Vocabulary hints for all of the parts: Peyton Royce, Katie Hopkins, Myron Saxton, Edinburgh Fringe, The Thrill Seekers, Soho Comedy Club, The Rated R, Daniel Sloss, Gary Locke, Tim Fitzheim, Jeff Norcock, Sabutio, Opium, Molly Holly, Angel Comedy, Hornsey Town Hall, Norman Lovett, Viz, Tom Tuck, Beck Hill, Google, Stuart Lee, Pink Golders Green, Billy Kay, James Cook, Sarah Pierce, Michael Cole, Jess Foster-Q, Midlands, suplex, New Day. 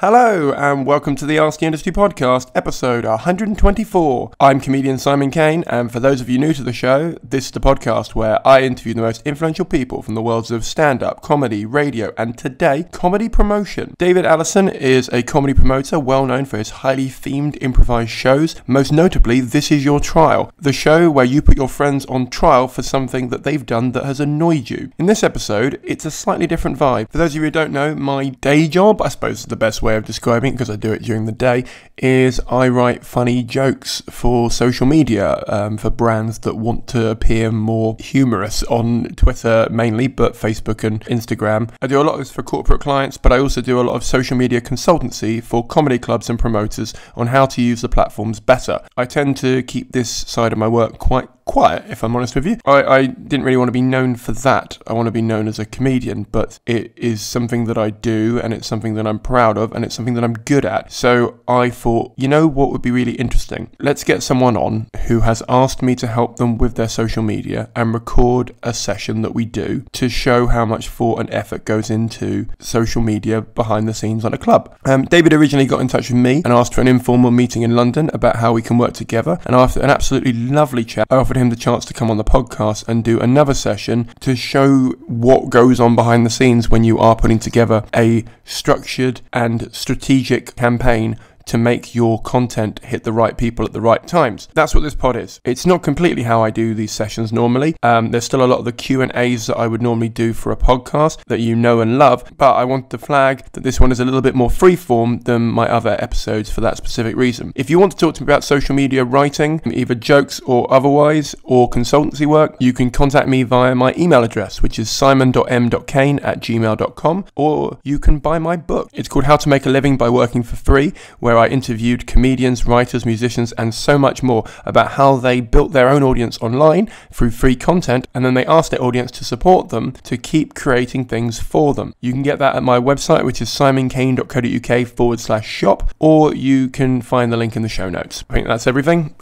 Hello and welcome to the Ask The Industry Podcast, episode 124. I'm comedian Simon Kane, and for those of you new to the show, this is the podcast where I interview the most influential people from the worlds of stand-up, comedy, radio, and today, comedy promotion. David Allison is a comedy promoter well known for his highly themed improvised shows, most notably This Is Your Trial, the show where you put your friends on trial for something that they've done that has annoyed you. In this episode, it's a slightly different vibe. For those of you who don't know, my day job, I suppose is the best way of describing it because I do it during the day, is I write funny jokes for social media for brands that want to appear more humorous on Twitter mainly, but Facebook and Instagram. I do a lot of this for corporate clients, but I also do a lot of social media consultancy for comedy clubs and promoters on how to use the platforms better. I tend to keep this side of my work quite quiet, if I'm honest with you. I didn't really want to be known for that. I want to be known as a comedian, but it is something that I do, and it's something that I'm proud of, and it's something that I'm good at. So I thought, you know what would be really interesting? Let's get someone on who has asked me to help them with their social media and record a session that we do to show how much thought and effort goes into social media behind the scenes at a club. David originally got in touch with me and asked for an informal meeting in London about how we can work together, and after an absolutely lovely chat, I offered him the chance to come on the podcast and do another session to show what goes on behind the scenes when you are putting together a structured and strategic campaign to make your content hit the right people at the right times. That's what this pod is. It's not completely how I do these sessions normally. There's still a lot of the Q&As that I would normally do for a podcast that you know and love, but I want to flag that this one is a little bit more freeform than my other episodes for that specific reason. If you want to talk to me about social media writing, either jokes or otherwise, or consultancy work, you can contact me via my email address, which is simon.m.kane@gmail.com, or you can buy my book. It's called How to Make a Living by Working for Free, where I interviewed comedians, writers, musicians, and so much more about how they built their own audience online through free content, and then they asked their audience to support them to keep creating things for them. You can get that at my website, which is simonkane.co.uk/shop, or you can find the link in the show notes. I think that's everything.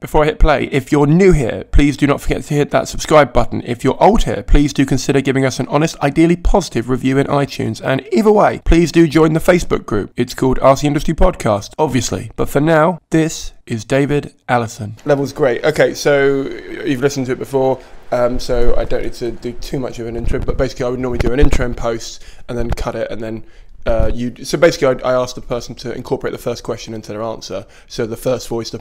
Before I hit play, if you're new here, please do not forget to hit that subscribe button. If you're old here, please do consider giving us an honest, ideally positive review in iTunes, and either way, please do join the Facebook group. It's called Ask The Industry Podcast, obviously, but for now, this is David Allison. Level's great. Okay, so you've listened to it before, so I don't need to do too much of an intro, but basically I would normally do an intro and post and then cut it, and then so basically I asked the person to incorporate the first question into their answer, so the first voice the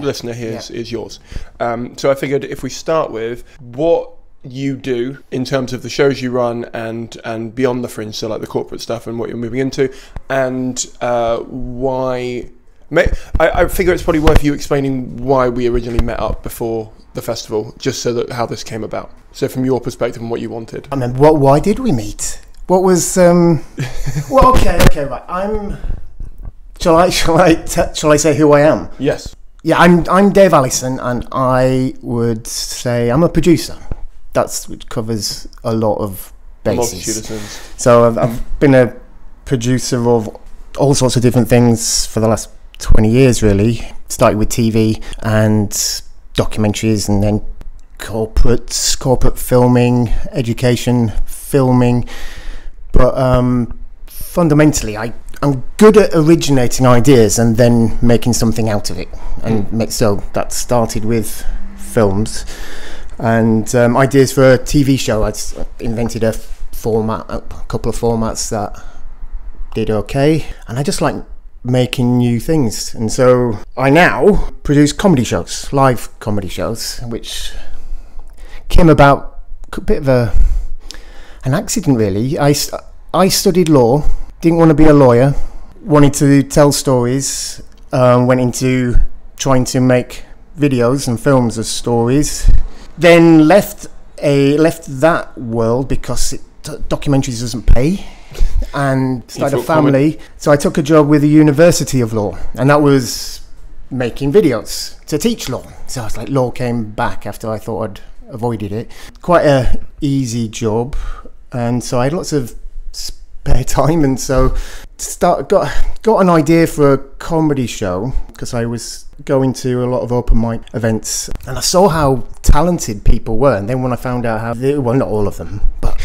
listener hears is yours. So I figured if we start with what you do in terms of the shows you run and beyond the fringe, so like the corporate stuff and what you're moving into, and why I figure it's probably worth you explaining why we originally met up before the festival, just so that how this came about, so from your perspective and what you wanted. I remember why did we meet? What was well, okay, right. Shall I say who I am? Yes. Yeah, I'm Dave Allison, and I would say I'm a producer. It covers a lot of bases. So I've been a producer of all sorts of different things for the last 20 years, really. Started with TV and documentaries, and then corporate filming, education filming. But fundamentally, I'm good at originating ideas and then making something out of it. So that started with films. And ideas for a TV show. I invented a couple of formats that did okay, and I just like making new things, and so I now produce comedy shows, live comedy shows, which came about a bit of an accident, really. I studied law, didn't want to be a lawyer, wanted to tell stories, went into trying to make videos and films of stories. Then left that world because documentaries doesn't pay, and started a family. So I took a job with the University of Law, and that was making videos to teach law. So I was like, law came back after I thought I'd avoided it. Quite a easy job, and so I had lots of spare time, and so got an idea for a comedy show because I was going to a lot of open mic events, and I saw how talented people were, and then when I found out how not all of them, but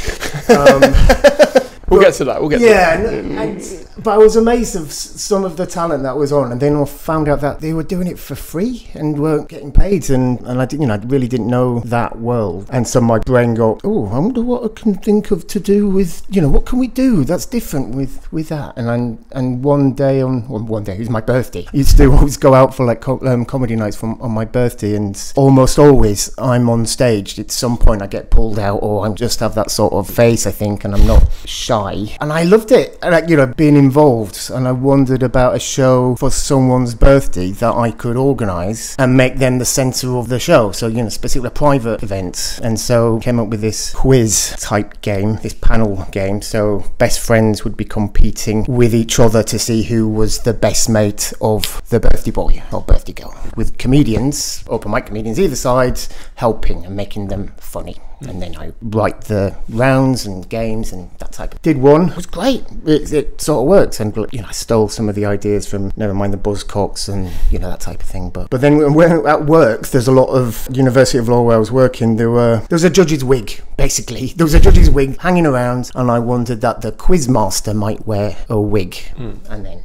We'll get to that. But I was amazed of some of the talent that was on, and then I found out that they were doing it for free and weren't getting paid, and I didn't, you know, I really didn't know that world, and so my brain go, oh, I wonder what I can think of to do with, you know, what can we do that's different with that, and one day it was my birthday. I used to always go out for like comedy nights on my birthday, and almost always I'm on stage at some point. I get pulled out, or I just have that sort of face, I think, and I'm not shy, and I loved it, like, you know, being involved. And I wondered about a show for someone's birthday that I could organise and make them the centre of the show, so, you know, specifically a private event. And so came up with this quiz type game, this panel game, so best friends would be competing with each other to see who was the best mate of the birthday boy or birthday girl, with comedians, open mic comedians either side, helping and making them funny. And then I write the rounds and games and that type of... Did one. It was great. It sort of worked. And, you know, I stole some of the ideas from, never mind the Buzzcocks and, you know, that type of thing. But then when at work, there's a lot of... University of Law where I was working, there was a judge's wig, basically. There was a judge's wig hanging around, and I wondered that the quiz master might wear a wig. And then...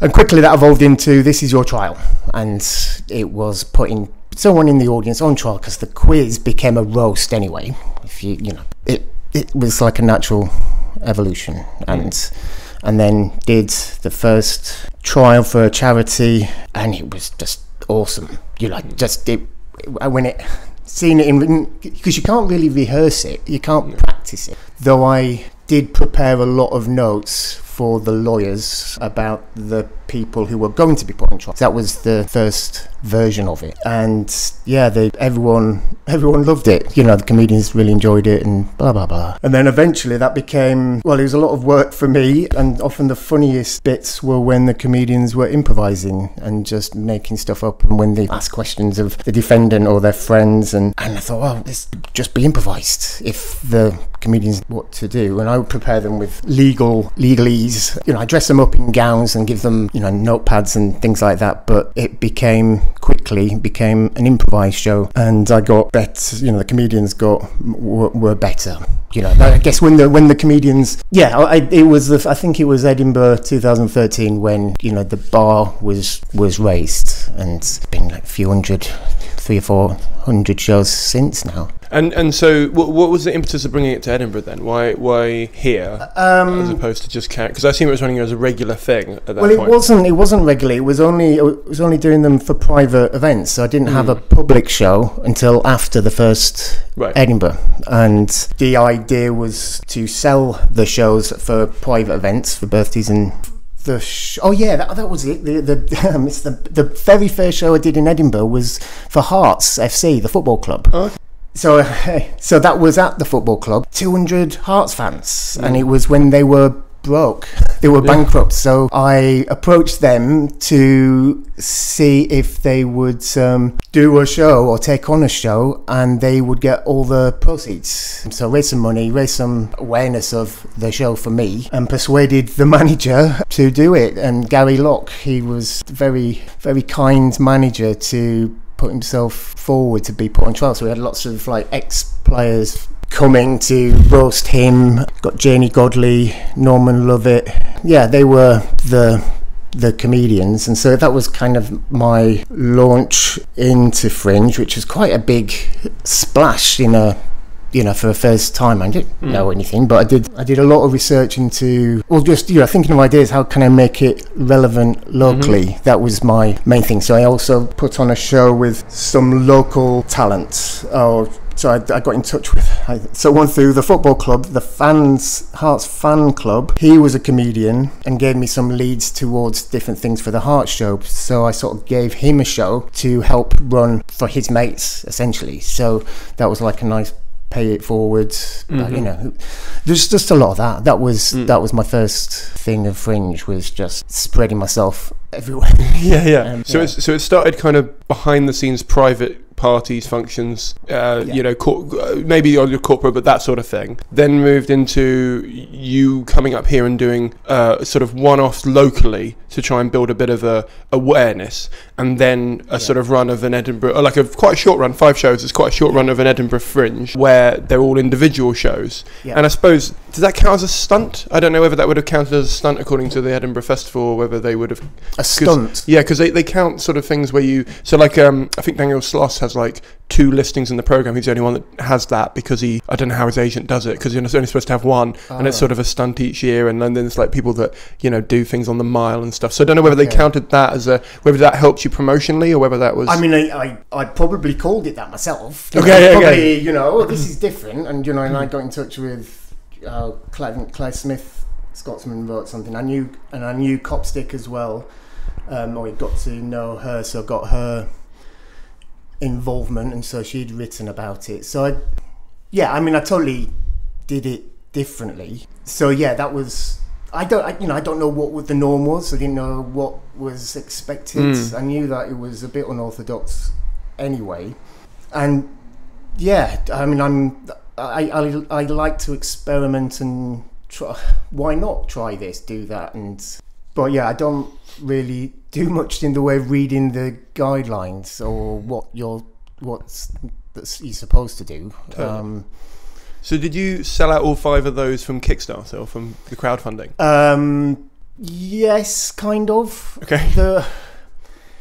And quickly that evolved into This Is Your Trial. And it was putting... someone in the audience on trial, because the quiz became a roast anyway. If you know, it was like a natural evolution, and then did the first trial for a charity, and it was just awesome. You like just because you can't really rehearse it, you can't practice it. Though I did prepare a lot of notes for the lawyers about the people who were going to be put on trial. That was the first version of it, and yeah, everyone loved it. You know, the comedians really enjoyed it, and blah blah blah. And then eventually that became, well, it was a lot of work for me, and often the funniest bits were when the comedians were improvising and just making stuff up, and when they asked questions of the defendant or their friends, and I thought, oh, this just be improvised if the comedians know what to do, and I would prepare them with legalese. You know, I dress them up in gowns and give them, you know, notepads and things like that. But it quickly became an improvised show, and I got better. You know, the comedians were better. You know, I guess when the comedians, yeah, I think it was Edinburgh 2013 when, you know, the bar was raised, and it's been like a few hundred. 300 or 400 shows since now. And so what was the impetus of bringing it to Edinburgh then? Why here as opposed to just because I assume it was running as a regular thing at that point. It wasn't regular. It was only doing them for private events. So I didn't have a public show until after the first Edinburgh. And the idea was to sell the shows for private events, for birthdays and. That was it. The very first show I did in Edinburgh was for Hearts FC, the football club. So that was at the football club. 200 Hearts fans, and it was when they were broke. They were bankrupt. So I approached them to see if they would do a show or take on a show, and they would get all the proceeds. So raise some money, raise some awareness of the show for me, and persuaded the manager to do it. And Gary Locke, he was a very, very kind manager to put himself forward to be put on trial. So we had lots of like ex-players coming to roast him. Got Janie Godley, Norman Lovett. Yeah, they were the comedians, and so that was kind of my launch into Fringe, which was quite a big splash in a, you know, for the first time. I didn't know anything, but I did a lot of research into, well, just, you know, thinking of ideas, how can I make it relevant locally? That was my main thing. So I also put on a show with some local talent. So I got in touch with someone through the football club, the fans, Hearts fan club. He was a comedian and gave me some leads towards different things for the Hearts show. So I sort of gave him a show to help run for his mates, essentially. So that was like a nice pay it forward. You know, there's just a lot of that. That was my first thing of Fringe, was just spreading myself everywhere. So it started kind of behind the scenes, private parties, functions, you know, maybe on your corporate, but that sort of thing. Then moved into you coming up here and doing sort of one-offs locally to try and build a bit of a awareness, and then a sort of run of an Edinburgh, or like a quite a short run, 5 shows, it's quite a short run of an Edinburgh Fringe where they're all individual shows. And I suppose, does that count as a stunt? I don't know whether that would have counted as a stunt according to the Edinburgh Festival, or whether they would have... A stunt? Yeah, because they count sort of things where you... So like, I think Daniel Sloss has like 2 listings in the programme. He's the only one that has that because he... I don't know how his agent does it, because you're only supposed to have 1, and it's sort of a stunt each year, and then it's like people that, you know, do things on the mile and stuff. So I don't know whether they counted that as a... Whether that helped you promotionally, or whether that was... I mean, I probably called it that myself. Okay. You know, oh, this is different. And, you know, and I got in touch with Clive Smith, Scotsman, wrote something. I knew Copstick as well. Or got to know her, so got her involvement, and so she'd written about it. So, I totally did it differently. So, yeah, that was... I don't know what the norm was. I didn't know what was expected. I knew that it was a bit unorthodox anyway. And yeah, I mean, I like to experiment and try. Why not try this, do that? But yeah, I don't really do much in the way of reading the guidelines or what you're supposed to do. Totally. So did you sell out all 5 of those from Kickstarter or from the crowdfunding? Yes, kind of. Okay.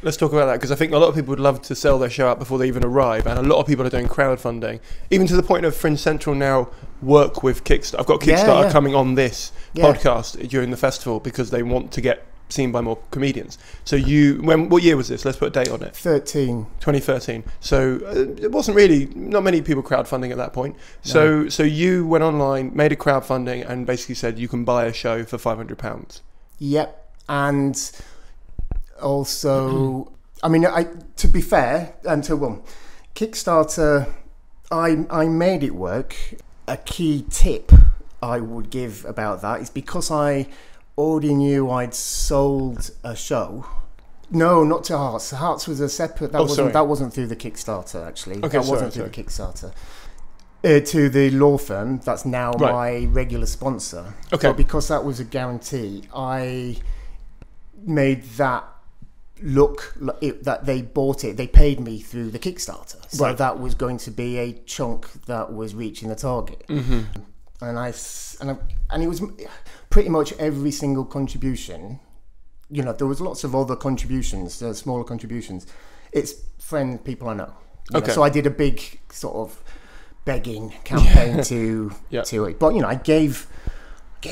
Let's talk about that, because I think a lot of people would love to sell their show out before they even arrive, and a lot of people are doing crowdfunding. Even to the point of Fringe Central now work with Kickstarter. I've got Kickstarter coming on this podcast during the festival because they want to get seen by more comedians. So what year was this? Let's put a date on it. 2013. So it wasn't really, not many people crowdfunding at that point. No. So you went online, made a crowdfunding, and basically said you can buy a show for £500. Yep. And also, I mean, to be fair, Kickstarter, I made it work. A key tip I would give about that is because I already knew I'd sold a show. No, not to Hearts. Hearts was a separate. That wasn't through the Kickstarter, actually. Okay, the Kickstarter. To the law firm that's now my regular sponsor. Okay. But because that was a guarantee, I made that look like that they bought it. They paid me through the Kickstarter, so that was going to be a chunk that was reaching the target. Mm-hmm. And it was pretty much every single contribution. You know, there was lots of other contributions, smaller contributions. It's people I know. Okay. So I did a big sort of begging campaign to it. But you know, I gave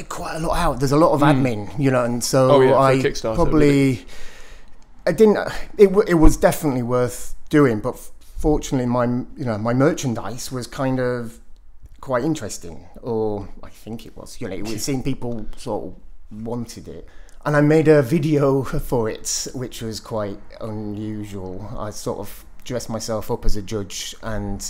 quite a lot out. There's a lot of admin, you know, and so I probably I didn't. It was definitely worth doing, but fortunately, my merchandise was kind of quite interesting, or I think it was, you know, it was seeing people sort of wanted it. And I made a video for it, which was quite unusual. I sort of dressed myself up as a judge and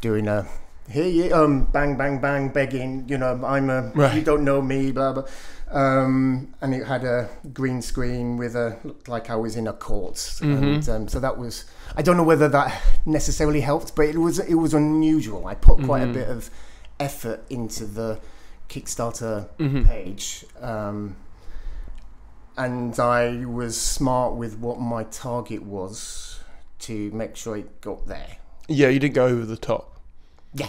doing a bang bang bang begging, you know, I'm a you don't know me, blah blah, and it had a green screen with looked like I was in a court. And so that was, I don't know whether that necessarily helped, but it was unusual. I put quite a bit of effort into the Kickstarter page, and I was smart with what my target was to make sure it got there. Yeah, you didn't go over the top. Yeah.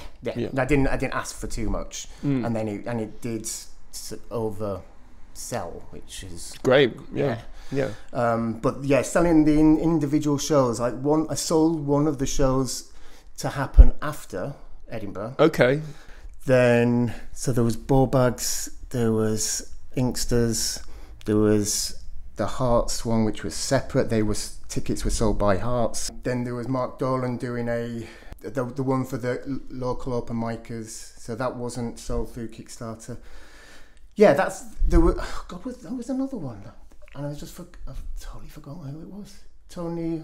I didn't ask for too much, and then it did oversell, which is great. But yeah, selling the individual shows, I sold one of the shows to happen after Edinburgh. Okay. Then so there was Ballbags, there was Inksters, there was the Hearts one, which was separate. Tickets were sold by Hearts. Then there was Mark Dolan doing the one for the local open micers, so that wasn't sold through Kickstarter. Yeah, there was another one. And I've totally forgotten who it was. Tony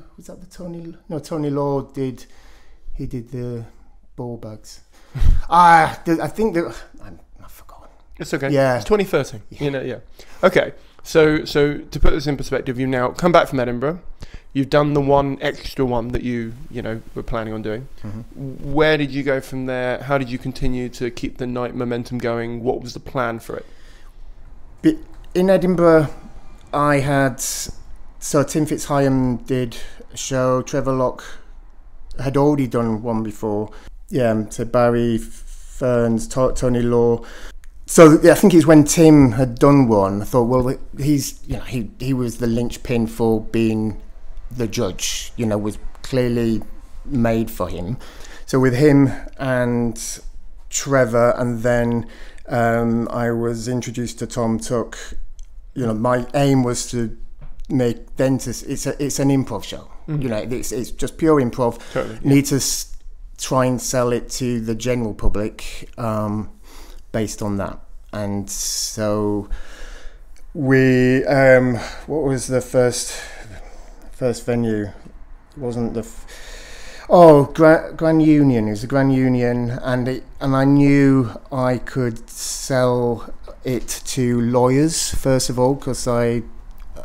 Law did the ball bags. I think that, I've forgotten. It's okay. Yeah. It's 2013. Yeah. You know, yeah. Okay. So to put this in perspective, you've now come back from Edinburgh. You've done the one extra one that you were planning on doing. Mm-hmm. Where did you go from there? How did you continue to keep the night momentum going? What was the plan for it? In Edinburgh, I had, so Tim Fitzheim did a show, Trevor Locke had already done one before. Yeah, so Barry Ferns, Tony Law. So yeah, I think it was when Tim had done one, I thought, well, he's, you know, he was the linchpin for being the judge, you know, was clearly made for him. So with him and Trevor, and then I was introduced to Tom Tuck. You know, my aim was to make dentists. It's an improv show. Mm-hmm. You know, it's just pure improv. Totally, yeah. Need to try and sell it to the general public based on that. And so we, what was the first venue? It wasn't the. Oh, Grand Union. It was the Grand Union, and I knew I could sell it to lawyers first of all, because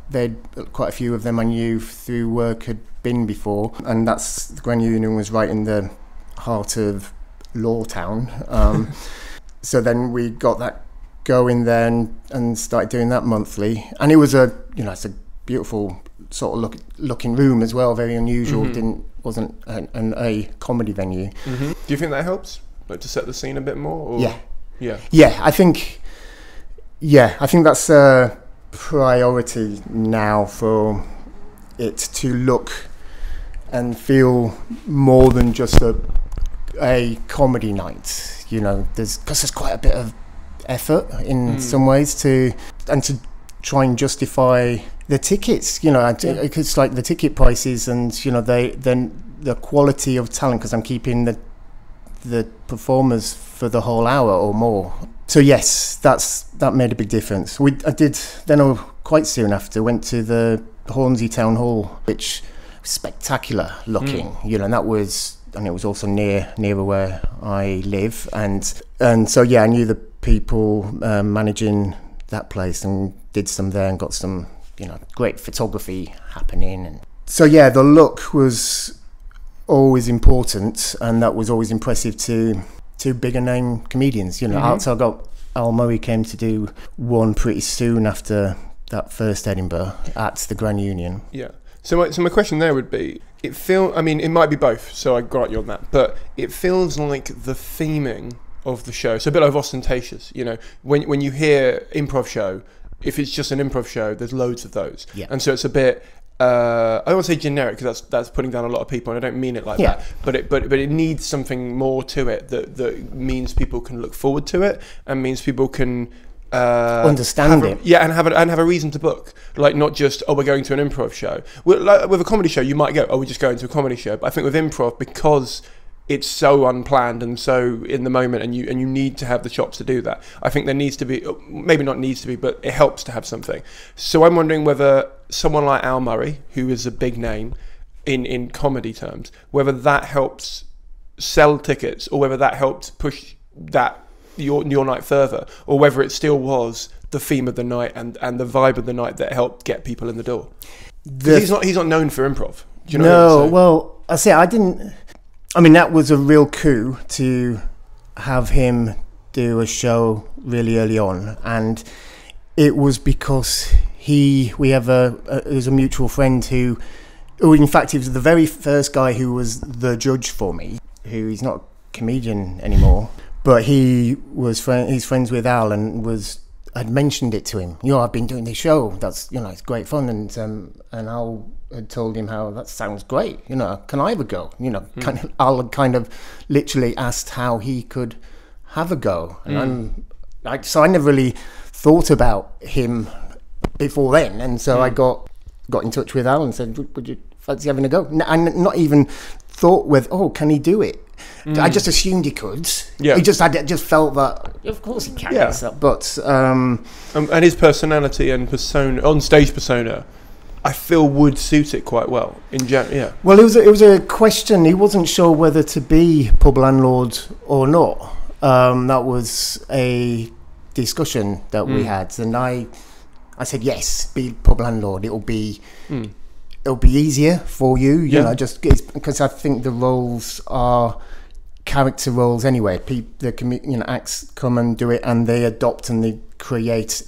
there'd quite a few of them I knew through work had been before, and that's the Grand Union was right in the heart of Law Town. So then we got that going then and started doing that monthly, and it was a, you know, it's a beautiful sort of looking room as well, very unusual. Mm-hmm. Wasn't a comedy venue. Mm-hmm. Do you think that helps, like, to set the scene a bit more? Or? Yeah. I think that's a priority now, for it to look and feel more than just a comedy night. You know, there's quite a bit of effort in some ways to try and justify the tickets, you know. It's like the ticket prices, and you know, the quality of talent, because I'm keeping the performers for the whole hour or more. So yes, that made a big difference. I did then, or quite soon after, went to the Hornsey Town Hall, which was spectacular looking, you know, and that was, and it was also nearer where I live, and so yeah, I knew the people managing that place, and did some there, and got some, you know, great photography happening. And so yeah, the look was always important, and that was always impressive to bigger name comedians, you know. Mm-hmm. Al Murray came to do one pretty soon after that first Edinburgh at the Grand Union. Yeah. So my question there would be, I mean, it might be both, so I grant you on that, but it feels like the theming of the show, so a bit of ostentatious, you know, when you hear improv show, if it's just an improv show, there's loads of those. Yeah. And so it's a bit, I don't want to say generic, because that's putting down a lot of people, and I don't mean it like that. But it needs something more to it that means people can look forward to it, and means people can understand it. Yeah, and have a reason to book. Like, not just, oh, we're going to an improv show. Like, with a comedy show, you might go, oh, we're just going to a comedy show. But I think with improv, because it's so unplanned and so in the moment, and you need to have the chops to do that. I think there needs to be, maybe not needs to be, but it helps to have something. So I'm wondering whether someone like Al Murray, who is a big name in comedy terms, whether that helps sell tickets, or whether that helped push that your night further, or whether it still was the theme of the night and the vibe of the night that helped get people in the door. He's not known for improv. Do you know what I mean? Well, I say I didn't. I mean, that was a real coup to have him do a show really early on, and it was because we have a mutual friend who in fact he was the very first guy who was the judge for me, who he's not a comedian anymore, but he's friends with Al, and I'd mentioned it to him, you know, I've been doing this show, that's, you know, it's great fun, and Al had told him how that sounds great, you know, can I have a go? You know, Al kind of literally asked how he could have a go, and so I never really thought about him before then, and so I got in touch with Al and said, would you fancy having a go? And not even thought with, oh, can he do it? I just assumed he could. Yeah. I just felt that, of course he can. Yeah. But and his personality and persona, on stage persona, I feel would suit it quite well in general. Yeah. Well, it was a question. He wasn't sure whether to be pub landlord or not. That was a discussion that we had, and I said yes, be pub landlord. It'll be easier for you. You know, just because I think the roles are character roles anyway. People, acts come and do it, and they adopt and they create.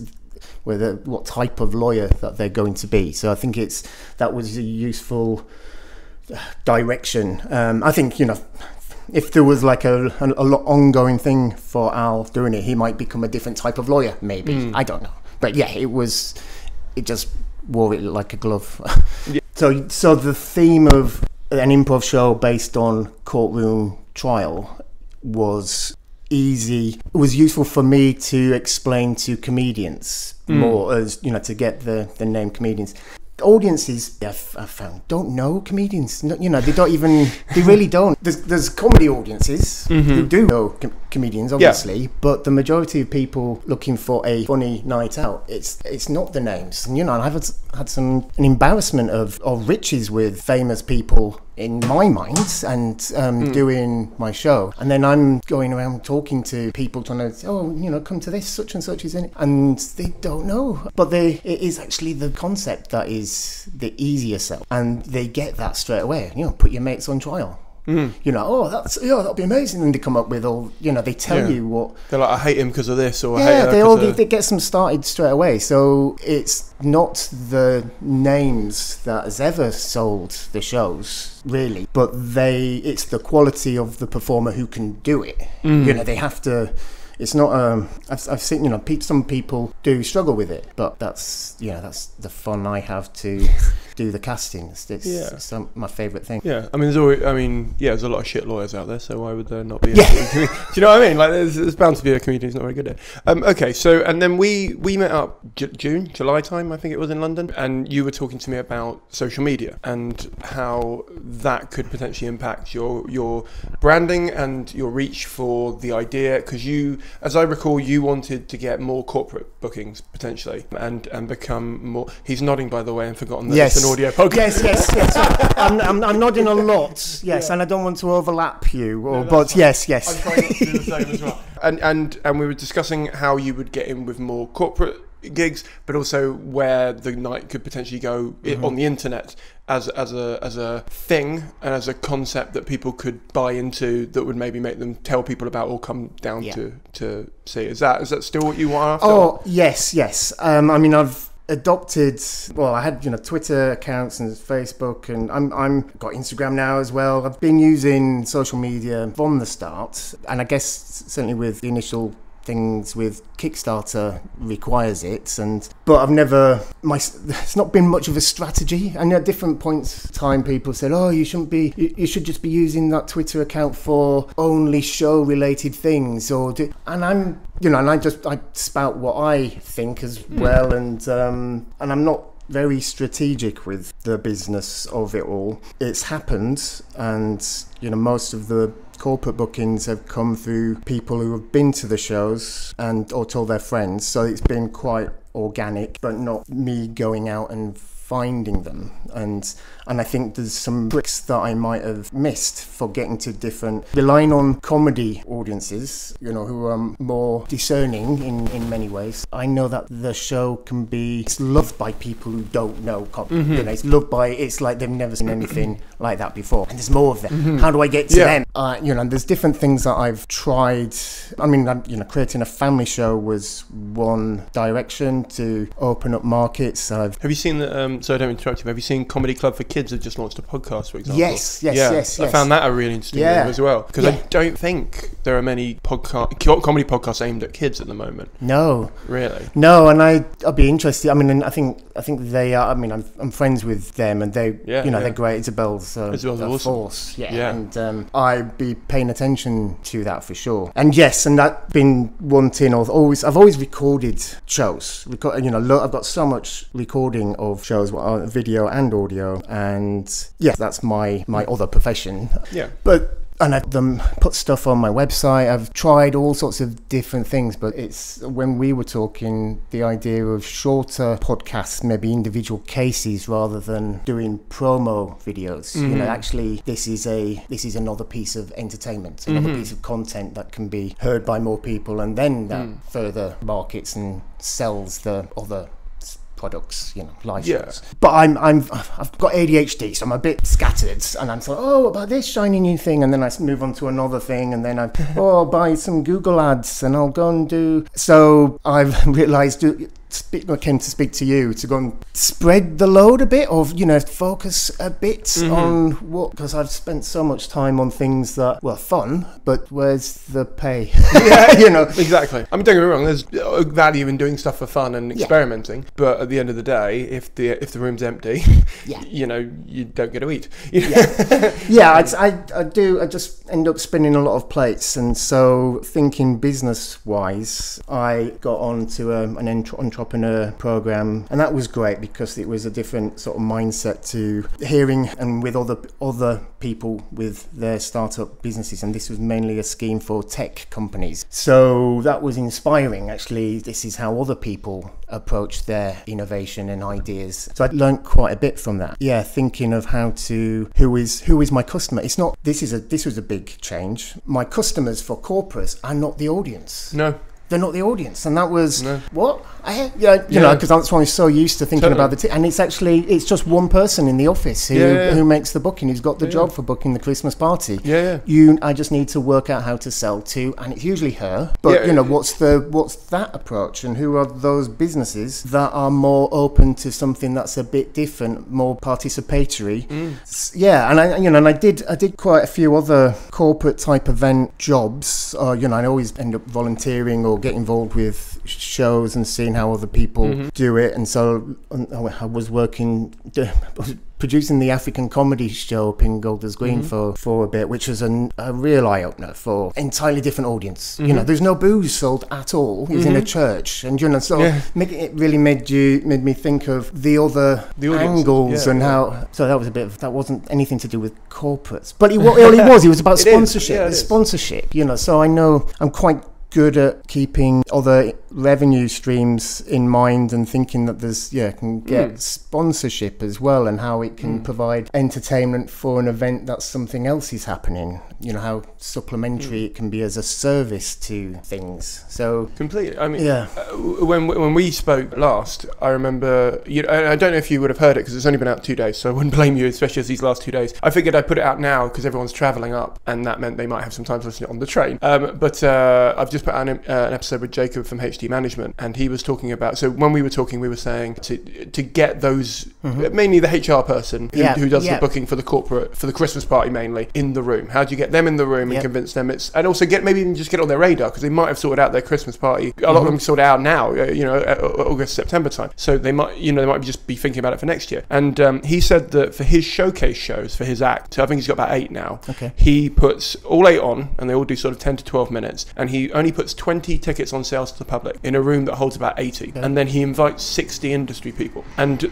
whether what type of lawyer that they're going to be. So I think it's that was a useful direction. I think, you know, if there was like a ongoing thing for Al doing it, he might become a different type of lawyer, maybe. I don't know, but yeah, it just wore it like a glove. Yeah. So the theme of an improv show based on courtroom trial was easy. It was useful for me to explain to comedians more, as you know, to get the name comedians. Audiences, I've found, don't know comedians. No, you know, they don't even, they really don't. There's comedy audiences who do know comedians, obviously, but the majority of people looking for a funny night out, it's not the names. And, you know, I've had an embarrassment of riches with famous people in my mind and doing my show, and then I'm going around talking to people trying to, oh, you know, come to this, such and such is in it, and they don't know, but it is actually the concept that is the easier sell, and they get that straight away. You know, put your mates on trial. You know, oh, that'll be amazing. And they come up with all, you know, they tell you what they're like. I hate him because of this, or I hate her, they get them started straight away. So it's not the names that has ever sold the shows, really, but it's the quality of the performer who can do it. You know, they have to. It's not. I've seen, you know, some people do struggle with it, but that's, you know, that's the fun I have to do the castings. It's my favourite thing. Yeah, I mean, there's a lot of shit lawyers out there, so why would there not be? Do you know what I mean? Like, there's bound to be a comedian who's not very good at it. Okay, so and then we met up July time, I think it was, in London, and you were talking to me about social media and how that could potentially impact your branding and your reach for the idea, because you, as I recall, you wanted to get more corporate bookings potentially and become more. He's nodding, by the way, and forgotten that it's an audio podcast. Yes. I'm nodding a lot. Yes, and I don't want to overlap you. Yes. I'm trying not to do the same as well. And we were discussing how you would get in with more corporate gigs, but also where the night could potentially go on the internet as a thing and as a concept that people could buy into, that would maybe make them tell people about or come down to see. Is that still what you want after? Oh, yes. I mean, I've adopted, well, I had, you know, Twitter accounts and Facebook, and I'm got Instagram now as well. I've been using social media from the start, and I guess certainly with the initial things with Kickstarter requires it, but I've never, it's not been much of a strategy. And at different points in time, people said, oh, you should just be using that Twitter account for only show related things, and I'm, you know, and I spout what I think as well, and I'm not very strategic with the business of it all. It's happened, and, you know, most of the corporate bookings have come through people who have been to the shows or told their friends, so it's been quite organic, but not me going out and finding them. And I think there's some tricks that I might have missed for getting to different, relying on comedy audiences, you know, who are more discerning in many ways. I know that the show can be, it's loved by people who don't know comedy. You know, it's loved by, it's like they've never seen anything like that before, and there's more of them. How do I get to them? You know, there's different things that I've tried. I mean, you know, creating a family show was one direction to open up markets. Have you seen the so I don't interrupt you. Have you seen Comedy Club for Kids have just launched a podcast, for example? Yes. I found that a really interesting one as well, because I don't think there are many comedy podcasts aimed at kids at the moment. No, really, no. And I'd be interested. I mean, and I think they are. I mean, I'm friends with them, and they, you know, they're great. Isabel's awesome. Force, and I'd be paying attention to that for sure. And yes, and I've been wanting, or I've always recorded shows. You know, I've got so much recording of shows. Video and audio, and that's my other profession. And I've put stuff on my website. I've tried all sorts of different things, but it's, when we were talking, the idea of shorter podcasts, maybe individual cases rather than doing promo videos. You know, actually, this is another piece of entertainment, another piece of content that can be heard by more people, and then that further markets and sells the other products, you know, license. But I've got ADHD, so I'm a bit scattered, and I'm like, oh, what about this shiny new thing, and then I move on to another thing, and then I buy some Google ads, and I'll go and do. So I've realised came to speak to you to go and spread the load a bit, or, you know, focus a bit on what, because I've spent so much time on things that were fun, but where's the pay? Yeah, you know, exactly. I mean, don't get me wrong, there's value in doing stuff for fun and experimenting, but at the end of the day, if the room's empty, you know, you don't get to eat. I do. I just end up spinning a lot of plates, and so thinking business-wise, I got on to an entrepreneur program, and that was great because it was a different sort of mindset to hearing and with other people with their startup businesses, and this was mainly a scheme for tech companies. So that was inspiring, actually. This is how other people approach their innovation and ideas. So I learned quite a bit from that. Yeah, thinking of how to, who is my customer? It's not, this was a big change. My customers for corporates are not the audience. No. They're not the audience, and that was you know, because that's why I'm so used to thinking about the. And it's actually, it's just one person in the office who makes the booking, who's got the job for booking the Christmas party. I just need to work out how to sell to, and it's usually her. But you know, what's that approach, and who are those businesses that are more open to something that's a bit different, more participatory? Yeah, and I did quite a few other corporate type event jobs. You know, I always end up volunteering or get involved with shows and seeing how other people do it. And so I was working, producing the African comedy show Pink Golders Green for a bit, which was a real eye-opener for entirely different audience. You know, there's no booze sold at all. It's in a church, and you know, so it really made me think of the other angles and how. So that was a bit of, that wasn't anything to do with corporates, but it was about sponsorship. Yeah, sponsorship, you know. So I know I'm quite good at keeping other revenue streams in mind and thinking that there's can get sponsorship as well, and how it can provide entertainment for an event that something else is happening, you know, how supplementary it can be as a service to things. So completely. I mean, when we spoke last, I remember, you know, and I don't know if you would have heard it because it's only been out 2 days, so I wouldn't blame you, especially as these last 2 days. I figured I'd put it out now because everyone's traveling up, and that meant they might have some time to listen to it on the train, but I've just put out an episode with Jacob from HD Management, and he was talking about, so when we were talking, we were saying to get those mainly the HR person who does the booking for the corporate, for the Christmas party mainly, in the room. How do you get them in the room and convince them? It's, and also get, maybe even just get on their radar, because they might have sorted out their Christmas party. A lot of them sort out now, you know, August, September time, so they might, you know, they might just be thinking about it for next year. And he said that for his showcase shows, for his act, so I think he's got about 8 now, he puts all 8 on, and they all do sort of 10 to 12 minutes, and he only puts 20 tickets on sale to the public in a room that holds about 80, and then he invites 60 industry people, and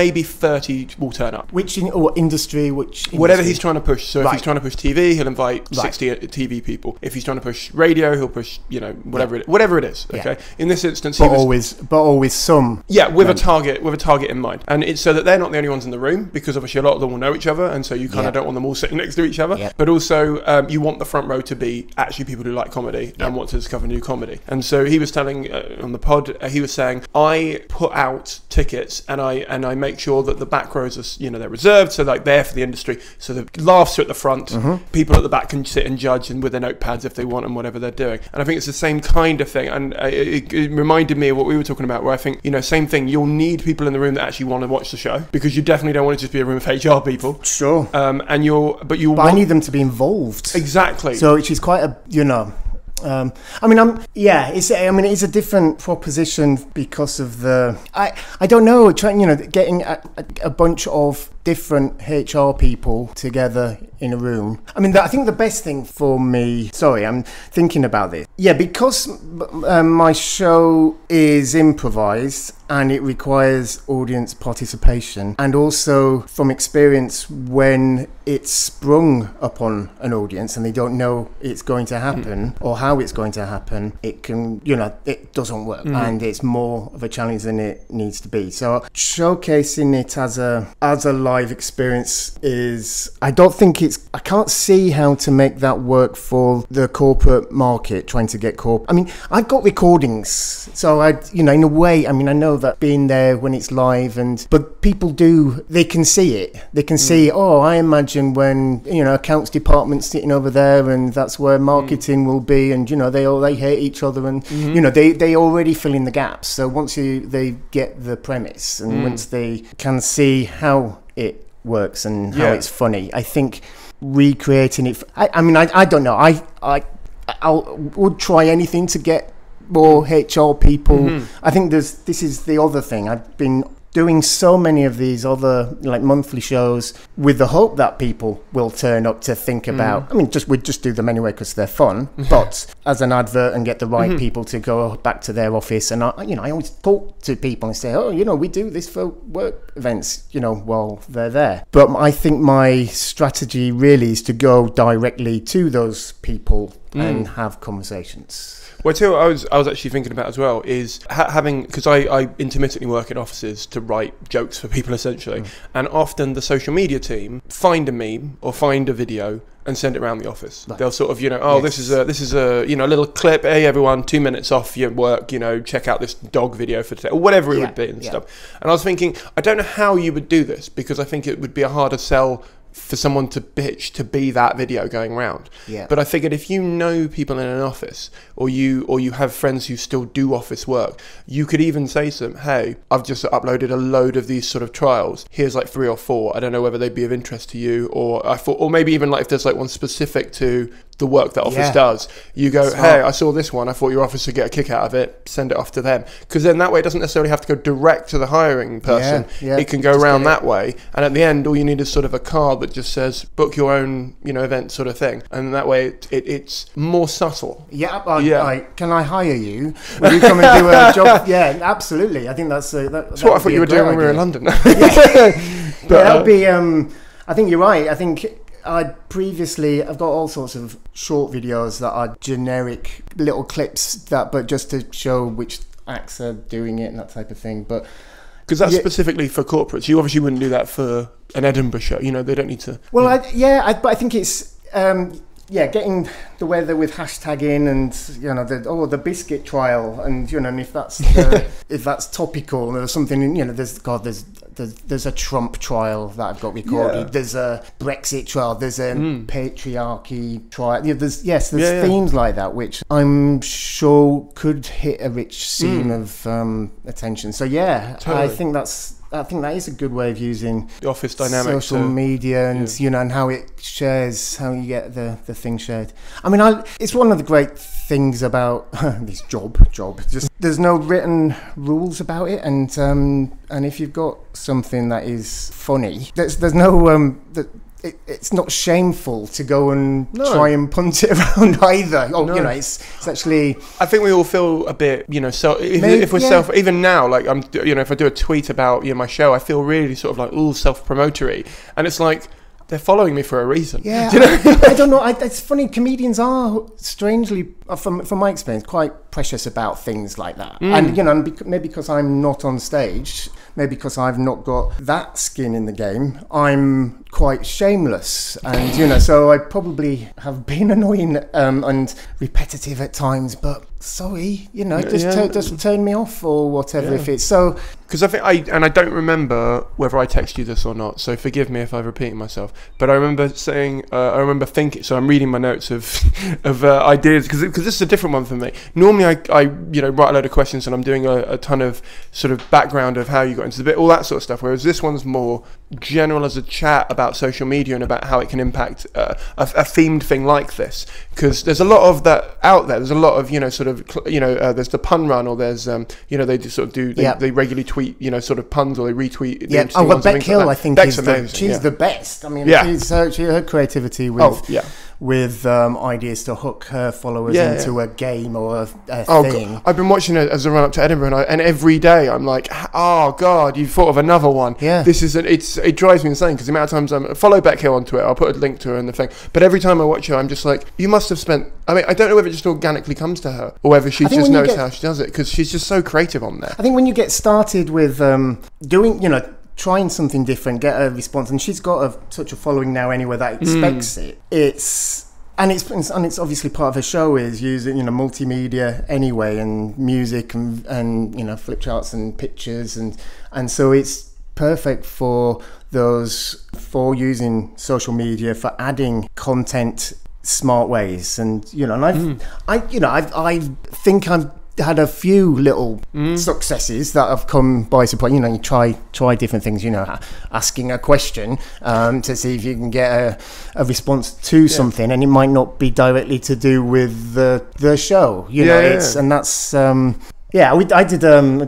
maybe 30 will turn up. Which industry? Whatever he's trying to push. So if he's trying to push TV, he'll invite 60 TV people. If he's trying to push radio, he'll push, you know, whatever it is. Okay. In this instance, but always some. Yeah, with a target in mind, and it's so that they're not the only ones in the room, because obviously a lot of them will know each other, and so you kind of don't want them all sitting next to each other. But also, you want the front row to be actually people who like comedy and want to discover new comedy. And so he was telling on the pod, he was saying, I put out tickets and I make sure that the back rows are, you know, they're reserved, so like they're for the industry, so the laughs are at the front, people at the back can sit and judge, and with their notepads if they want, and whatever they're doing. And I think it's the same kind of thing, and it reminded me of what we were talking about, where I think, you know, same thing, you'll need people in the room that actually want to watch the show, because you definitely don't want it just be a room of HR people. Sure. But I need them to be involved. Exactly. So which is quite a, you know, it's a different proposition because of the, I don't know, trying, you know, getting a bunch of different HR people together in a room. I mean, I think the best thing for me, sorry, I'm thinking about this. Yeah, because my show is improvised and it requires audience participation, and also from experience when it's sprung upon an audience and they don't know it's going to happen or how it's going to happen, it can, you know, it doesn't work and it's more of a challenge than it needs to be. So showcasing it as a live live experience is, I don't think it's, I can't see how to make that work for the corporate market, trying to get corporate. I mean, I've got recordings, so I, you know, in a way, I mean, I know that being there when it's live and, but people do, they can see it. They can see, oh, I imagine when, you know, accounts department's sitting over there and that's where marketing will be, and, you know, they hate each other and, you know, they already fill in the gaps. So once they get the premise and once they can see how it works and how it's funny, I think recreating it, I mean I don't know, I would try anything to get more HR people. I think this is the other thing. I've been doing so many of these other like monthly shows with the hope that people will turn up to think about, I mean, we'd just do them anyway because they're fun, but as an advert, and get the right people to go back to their office. And I, you know, I always talk to people and say, oh, you know, we do this for work events, you know, while they're there. But I think my strategy really is to go directly to those people and have conversations. Well, too, I was actually thinking about as well is having, because I intermittently work in offices to write jokes for people essentially, and often the social media team find a meme or find a video and send it around the office. Right. They'll sort of, you know, oh, this is a you know, little clip. Hey everyone, 2 minutes off your work, you know, check out this dog video for today, or whatever it would be and stuff. And I was thinking, I don't know how you would do this, because I think it would be a harder sell for someone to pitch to be that video going around. But I figured if you know people in an office, or you have friends who still do office work, you could even say to them, hey, I've just uploaded a load of these sort of trials. Here's like 3 or 4. I don't know whether they'd be of interest to you, or I thought, or maybe even like if there's like one specific to the work that office does, you go, hey, I saw this one, I thought your office would get a kick out of it, send it off to them. Because then that way it doesn't necessarily have to go direct to the hiring person. It can go around that way, and at the end all you need is sort of a card that just says book your own, you know, event sort of thing, and that way it's more subtle. Can I hire you? Will you come and do a job? Absolutely. I think that's what I thought you were doing when we were in London. That would be I think you're right. I think I've got all sorts of short videos that are generic little clips but just to show which acts are doing it and that type of thing. But because that's specifically for corporates, you obviously wouldn't do that for an Edinburgh show. You know, they don't need to. Well, but I think it's getting the weather with hashtagging and, you know, the biscuit trial, and, you know, and if that's if that's topical or something, you know, there's a Trump trial that I've got recorded. There's a Brexit trial. There's a patriarchy trial. You know, there's themes like that, which I'm sure could hit a rich seam of attention. So yeah, totally. I think that is a good way of using the office dynamic, social media, and you know, and how it shares, how you get the thing shared. I mean, it's one of the great things about this job. Just there's no written rules about it, and if you've got something that is funny, there's no it's not shameful to go and try and punt it around either. You know, it's actually, I think we all feel a bit, you know, so if we're self, even now, like I'm, you know, if I do a tweet about, you know, my show, I feel really sort of like self-promotory, and it's like, they're following me for a reason. Yeah, you know? I don't know. It's funny. Comedians are strangely, from my experience, quite precious about things like that. And you know, maybe because I'm not on stage, maybe because I've not got that skin in the game, I'm quite shameless. And you know, so I probably have been annoying and repetitive at times, but sorry, you know, just turn me off or whatever if it's so. Because I think and I don't remember whether I text you this or not, so forgive me if I've repeated myself. But I remember saying, so I'm reading my notes of ideas, because this is a different one for me. Normally I you know, write a load of questions and I'm doing a ton of sort of background of how you got into the bit, all that sort of stuff. Whereas this one's more general as a chat about social media and about how it can impact a themed thing like this. Because there's a lot of that out there. There's a lot of, you know, sort of, you know, there's the pun run, or there's you know, they regularly tweet, you know, sort of puns, or they retweet. Oh, but Beck Hill, I think, is amazing. She's the best. I mean, her creativity with ideas to hook her followers into a game or a thing. God. I've been watching it as a run up to Edinburgh, and every day I'm like, oh God, you thought of another one. Yeah, this is it drives me insane, because the amount of times I follow Beck Hill on Twitter, I'll put a link to her in the thing. But every time I watch her, I'm just like, you must have spent. I mean, I don't know whether it just organically comes to her or whether she just knows how she does it, because she's just so creative on there. I think when you get started with doing, you know, trying something different, get a response, and she's got such a following now anyway that expects it. It's obviously part of her show is using, you know, multimedia anyway, and music and you know, flip charts and pictures and so it's perfect for using social media for adding content smart ways. And you know, and I think I've had a few little successes that have come by surprise. You know, you try different things, you know, asking a question to see if you can get a response to something, and it might not be directly to do with the show, you know. And that's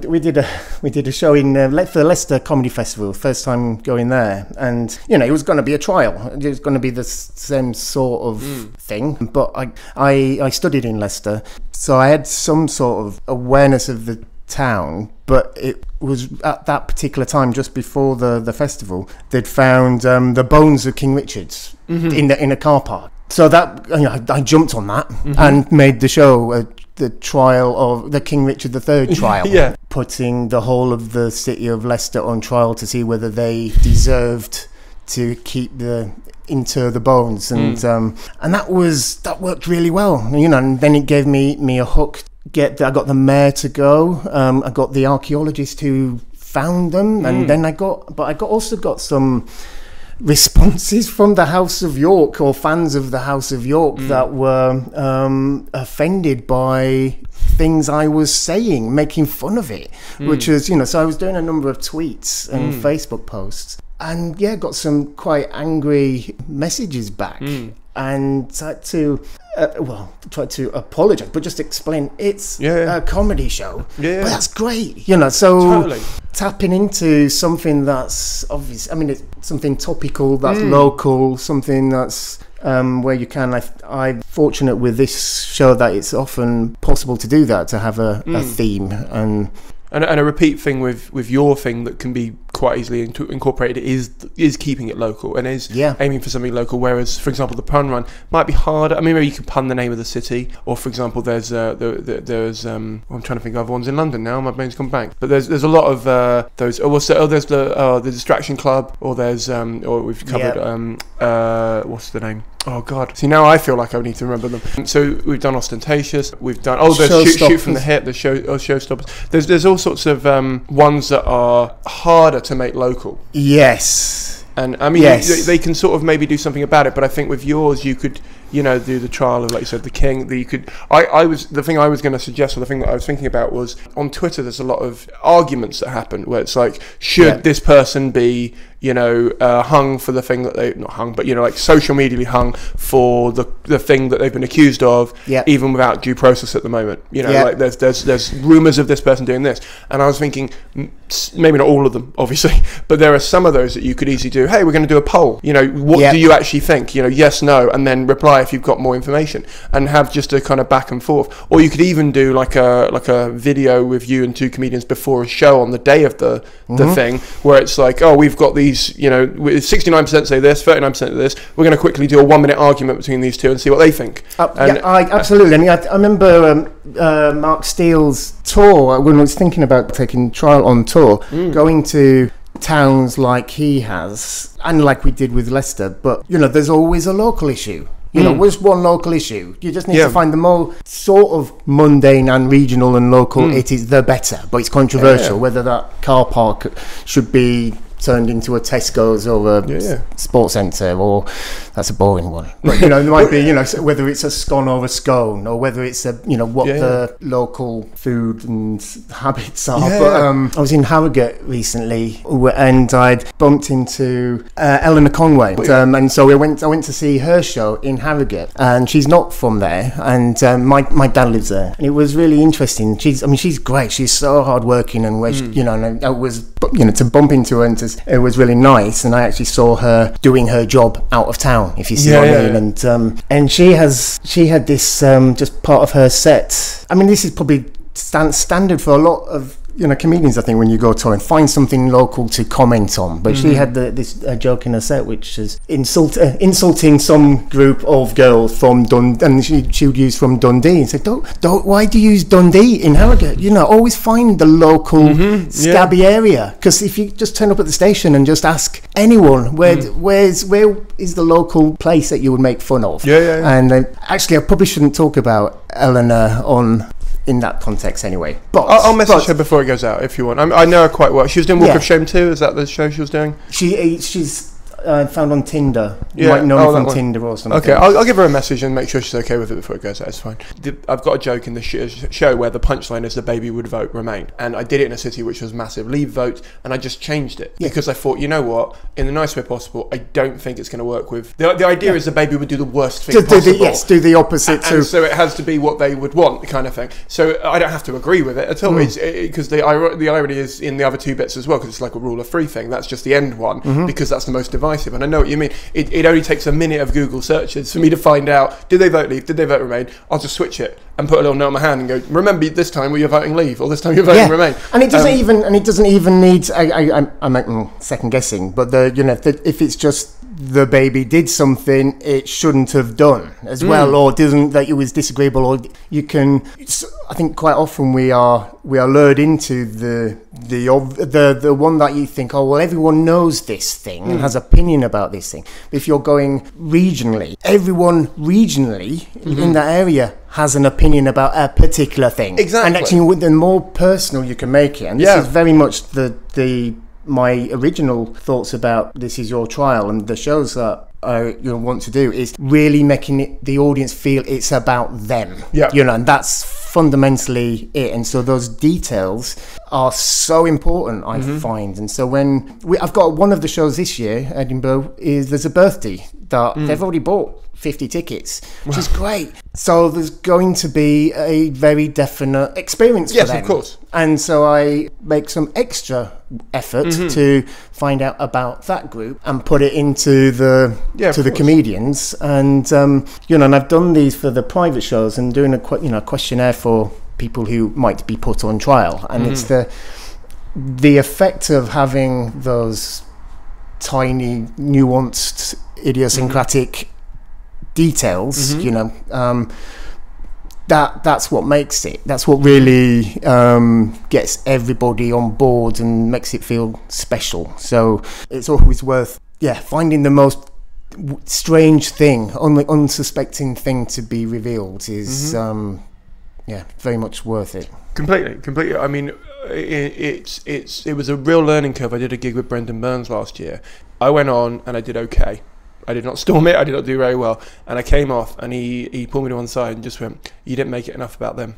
we did a show in for the Leicester Comedy Festival, first time going there, and you know, it was going to be a trial. It was going to be the same sort of thing, but I studied in Leicester, so I had some sort of awareness of the town. But it was at that particular time, just before the festival, they'd found the bones of King Richard's in a car park. So that, you know, I jumped on that and made the show the trial of the King Richard III trial, putting the whole of the city of Leicester on trial to see whether they deserved to keep inter the bones, and that worked really well, you know. And then it gave me a hook. I got the mayor to go. I got the archaeologist who found them, and then I also got some responses from the House of York, or fans of the House of York, that were offended by things I was saying, making fun of it, which was, you know, so I was doing a number of tweets and Facebook posts, and got some quite angry messages back, and had to try to apologize, but just explain it's a comedy show. But that's great, you know. So tapping into something that's obvious, I mean, it's something topical, that's local, something that's where you can. I'm fortunate with this show that it's often possible to do that, to have a theme and a repeat thing with your thing that can be quite easily incorporated is keeping it local and is aiming for something local. Whereas, for example, the pun run might be harder. I mean, maybe you can pun the name of the city, or for example, there's I'm trying to think of other ones in London now. My brain's come back, but there's a lot of those. There's the Distraction Club, or there's we've covered what's the name? Oh God! See, now I feel like I need to remember them. So we've done Ostentatious. We've done there's shoot from the hip. The Showstoppers. There's all sorts of ones that are harder to make local. Yes. And I mean, they can sort of maybe do something about it. But I think with yours, you could, you know, do the trial of, like you said, the king. That you could. The thing I was going to suggest, or the thing that I was thinking about, was on Twitter. There's a lot of arguments that happen where it's like, should this person be, you know, hung for the thing that they not hung, but you know, like social medially hung for the thing that they've been accused of, even without due process at the moment. You know, like there's rumours of this person doing this, and I was thinking, maybe not all of them, obviously, but there are some of those that you could easily do. Hey, we're going to do a poll. You know, what do you actually think? You know, yes, no, and then reply if you've got more information, and have just a kind of back and forth. Or you could even do like a video with you and two comedians before a show on the day of the thing, where it's like, oh, we've got these, you know, 69% say this, 39% of this, we're going to quickly do a 1 minute argument between these two and see what they think. Absolutely. I remember Mark Steele's tour, when I was thinking about taking trial on tour, going to towns like he has, and like we did with Leicester, but you know, there's always a local issue. You know, what's one local issue? You just need to find the more sort of mundane and regional and local it is, the better. But it's controversial whether that car park should be turned into a Tesco's or a sports centre, or that's a boring one. But you know, it might be, you know, whether it's a scone or a scone, or whether it's a, you know, what the local food and habits are. But I was in Harrogate recently, and I'd bumped into Eleanor Conway, and so I went to see her show in Harrogate, and she's not from there, and my dad lives there, and it was really interesting. She's great. She's so hardworking, and you know, and I was, you know, to bump into her and to. It was really nice, and I actually saw her doing her job out of town, if you see what I mean. And she had this just part of her set. I mean, this is probably standard for a lot of you know, comedians, I think, when you go touring, find something local to comment on. But she had this joke in her set, which is insulting some group of girls from Dundee, and she would use from Dundee, and said, don't, why do you use Dundee in Harrogate? You know, always find the local scabby area, because if you just turn up at the station and just ask anyone, where is the local place that you would make fun of? And actually, I probably shouldn't talk about Eleanor in that context anyway, but I'll message her before it goes out if you want. I know her quite well. She was doing Walk of Shame too. Is that the show she was doing? She's found on Tinder. You might know her from Tinder or something. Okay, I'll give her a message and make sure she's okay with it before it goes out. It's fine. I've got a joke in the show where the punchline is the baby would vote Remain, and I did it in a city which was massive Leave vote, and I just changed it because I thought, you know what, in the nice way possible, I don't think it's going to work with the idea is the baby would do the worst thing possible. Do the opposite too. And so it has to be what they would want, kind of thing. So I don't have to agree with it at all, because the irony is in the other two bits as well, because it's like a rule of three thing. That's just the end one, because that's the most divisive. And I know what you mean. It only takes a minute of Google searches for me to find out, did they vote Leave, did they vote Remain? I'll just switch it and put a little note on my hand and go, remember, this time you're voting Leave, or this time you're voting Remain. And it doesn't even need, I'm second guessing, but if it's just the baby did something it shouldn't have done as well, or doesn't, that it was disagreeable, or you can, I think quite often we are lured into the one that you think, oh well, everyone knows this thing and has opinion about this thing. But if you're going regionally, everyone regionally in that area has an opinion about a particular thing. Exactly. And actually, the more personal you can make it, and this is very much my original thoughts about This Is Your Trial and the shows that I want to do, is really making the audience feel it's about them. And that's fundamentally it. And so those details are so important, I find. And so when I've got one of the shows this year, Edinburgh, is there's a birthday that they've already bought 50 tickets, which is great. So there's going to be a very definite experience for them. Yes, of course. And so I make some extra effort to find out about that group and put it into the comedians. And and I've done these for the private shows and doing a questionnaire for people who might be put on trial. And it's the effect of having those tiny, nuanced, idiosyncratic details, that's what makes it. That's what really gets everybody on board and makes it feel special. So it's always worth, finding the most strange thing, unsuspecting thing to be revealed is, very much worth it. Completely. I mean, it was a real learning curve. I did a gig with Brendan Burns last year. I went on and I did okay. I did not storm it, I did not do very well. And I came off and he pulled me to one side and just went, you didn't make it enough about them.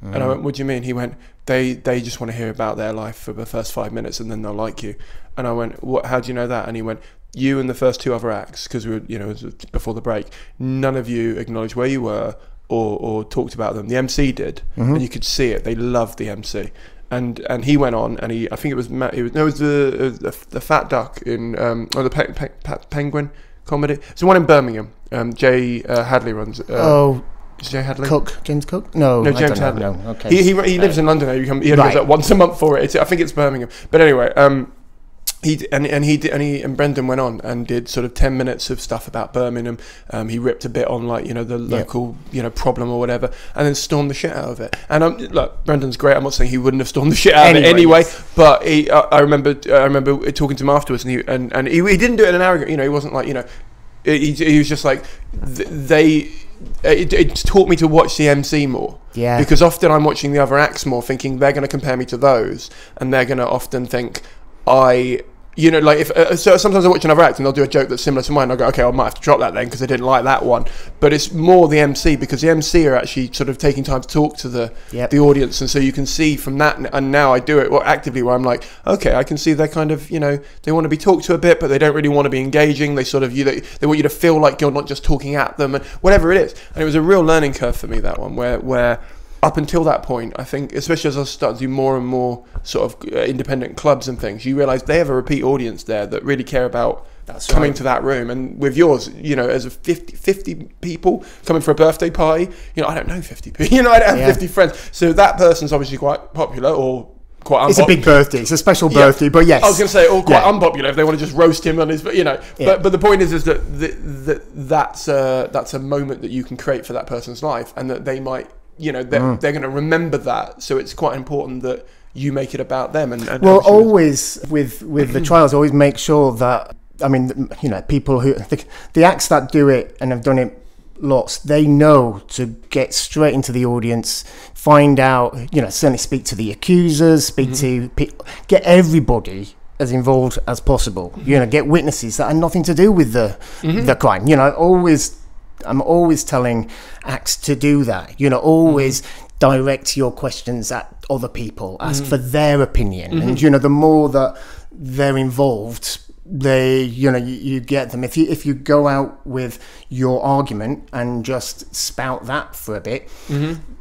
And I went, what do you mean? He went, they just want to hear about their life for the first 5 minutes and then they'll like you. And I went, what? How do you know that? And he went, you and the first two other acts, because we were, before the break, none of you acknowledged where you were or talked about them. The MC did, and you could see it. They loved the MC. And he went on, and it was the Fat Duck in, or the Penguin comedy. It's the one in Birmingham. Jay Hadley runs. Is Jay Hadley? James Cook? No, James Hadley. No. Okay. He lives in London now. He goes out once a month for it. I think it's Birmingham. But anyway, he and Brendan went on and did sort of 10 minutes of stuff about Birmingham. He ripped a bit on the local problem or whatever, and then stormed the shit out of it. And look, Brendan's great. I'm not saying he wouldn't have stormed the shit out of it anyway, but I remember talking to him afterwards, and he didn't do it in an arrogant. He wasn't he was just like they. It taught me to watch the MC more, because often I'm watching the other acts more, thinking they're going to compare me to those, and they're going to often think so sometimes I watch another act and they'll do a joke that's similar to mine. I go, okay, I might have to drop that then because I didn't like that one. But it's more the MC, because the MC are actually sort of taking time to talk to the audience, and so you can see from that. And now I do it actively, where I'm like, okay, I can see they're kind of they want to be talked to a bit, but they don't really want to be engaging. They sort of they want you to feel like you're not just talking at them and whatever it is. And it was a real learning curve for me, that one, where. Up until that point, I think, especially as I started to do more and more sort of independent clubs and things, you realise they have a repeat audience there that really care about coming to that room. And with yours, as a 50 people coming for a birthday party, I don't know 50 people, I don't have 50 friends. So that person's obviously quite popular or quite it's a big birthday. It's a special birthday, but yes. I was going to say, all quite unpopular if they want to just roast him on his, you know. Yeah. But the point is that that's a moment that you can create for that person's life, and that they might, you know, they're going to remember that. So it's quite important that you make it about them. And well, always with the trials, always make sure that, I mean, you know, people who the acts that do it and have done it lots, they know to get straight into the audience, find out, you know, certainly speak to the accusers, speak to people, get everybody as involved as possible, you know, get witnesses that have nothing to do with the crime, you know. I'm always telling acts to do that, you know, always direct your questions at other people, ask for their opinion, and, you know, the more that they're involved, they, you know, you get them. If you go out with your argument and just spout that for a bit,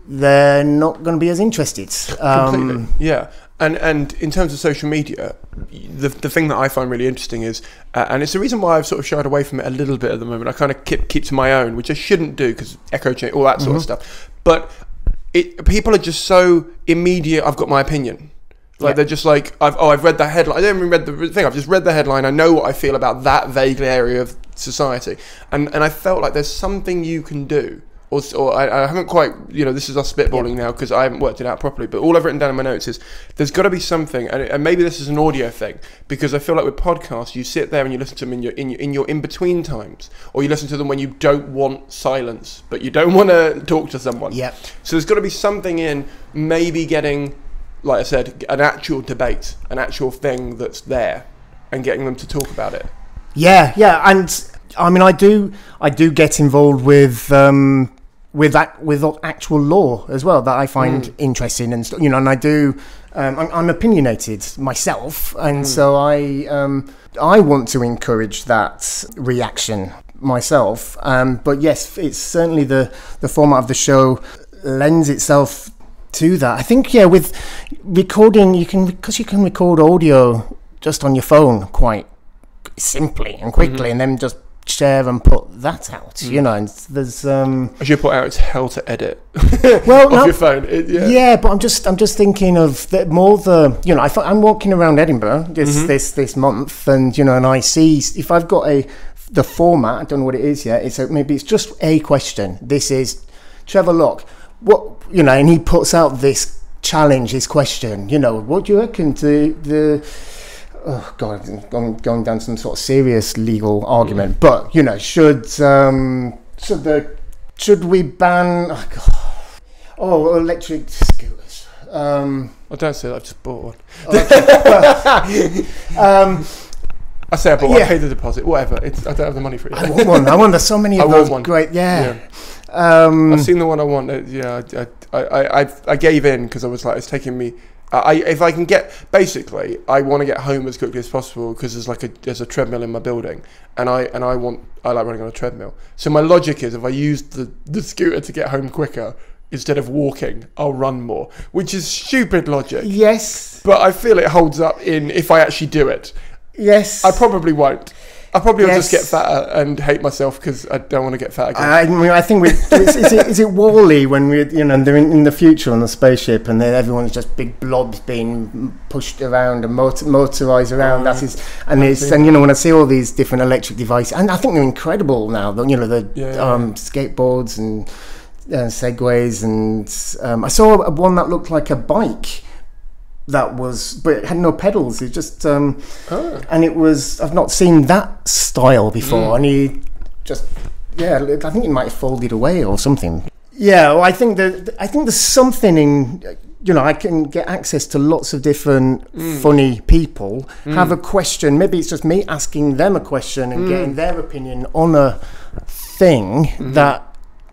they're not going to be as interested. Completely. Yeah. And in terms of social media, the thing that I find really interesting is, and it's the reason why I've sort of shied away from it a little bit at the moment. I kind of keep to my own, which I shouldn't do because echo chain, all that sort of stuff. But people are just so immediate. I've got my opinion. Like they're just like, I've read the headline. I haven't even read the thing. I've just read the headline. I know what I feel about that vague area of society. And I felt like there's something you can do. Or I haven't quite, you know, this is us spitballing now because I haven't worked it out properly. But all I've written down in my notes is there's got to be something, and maybe this is an audio thing, because I feel like with podcasts you sit there and you listen to them in your in between times, or you listen to them when you don't want silence but you don't want to talk to someone. Yeah. So there's got to be something in maybe getting, like I said, an actual debate, an actual thing that's there, and getting them to talk about it. Yeah, yeah, and I mean, I do get involved with actual law as well that I find interesting, and you know, and I do. I'm opinionated myself, and so I want to encourage that reaction myself. But yes, it's certainly the format of the show lends itself to that. I think with recording, you can record audio just on your phone quite simply and quickly, and then just share and put that out, you know. And there's as you put out, it's hell to edit. Well, off your phone. But I'm just thinking of the, more the, you know, I'm walking around Edinburgh this month, and you know, and I see if I've got the format. I don't know what it is yet. It's maybe it's just a question. This is Trevor Locke. What, you know, and he puts out this challenge, his question. You know, what do you reckon to the? Oh God, I'm going down some sort of serious legal argument, but you know, should we ban electric scooters? I don't say that, I've just bought one. Okay. I say I bought one, I paid the deposit, whatever. I don't have the money for it. I want one. I want there's so many of those. Great, yeah. I've seen the one I want. Yeah, I gave in because I was like, it's taking me. If I can get, basically, I want to get home as quickly as possible because there's a treadmill in my building, and I like running on a treadmill. So my logic is, if I use the scooter to get home quicker instead of walking, I'll run more, which is stupid logic. Yes. But I feel it holds up in if I actually do it. Yes. I probably won't. I probably will just get fatter and hate myself because I don't want to get fat again. I mean, I think is it Wall-E when we, you know, they're in the future on the spaceship and everyone's just big blobs being pushed around and motorized around. That is, and you know, when I see all these different electric devices, and I think they're incredible now. You know, the skateboards and segways, and I saw one that looked like a bike. That was, but it had no pedals. It just, and it was. I've not seen that style before. And he just, I think it might have folded away or something. Yeah, well, I think there's something in. You know, I can get access to lots of different funny people. Have a question. Maybe it's just me asking them a question and getting their opinion on a thing that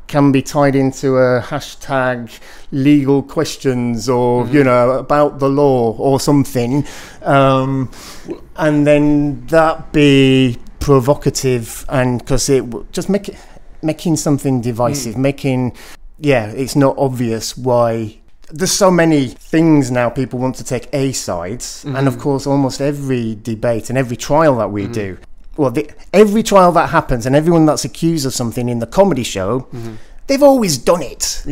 can be tied into a hashtag legal questions or you know, about the law or something, and then that be provocative, and because it just making something divisive, making it's not obvious why there's so many things now. People want to take a side, and of course almost every debate and every trial that we do, well, every trial that happens and everyone that's accused of something in the comedy show, they've always done it.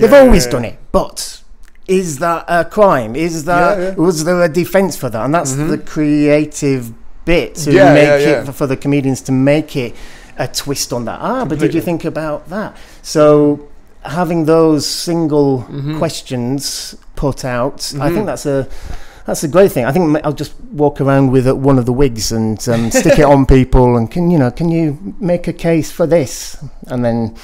But is that a crime? Is that was there a defence for that? And that's the creative bit to make it for the comedians to make it a twist on that. Ah, but did you think about that? So having those single questions put out, I think that's a. That's a great thing. I think I'll just walk around with one of the wigs and stick it on people. And can you make a case for this? And then,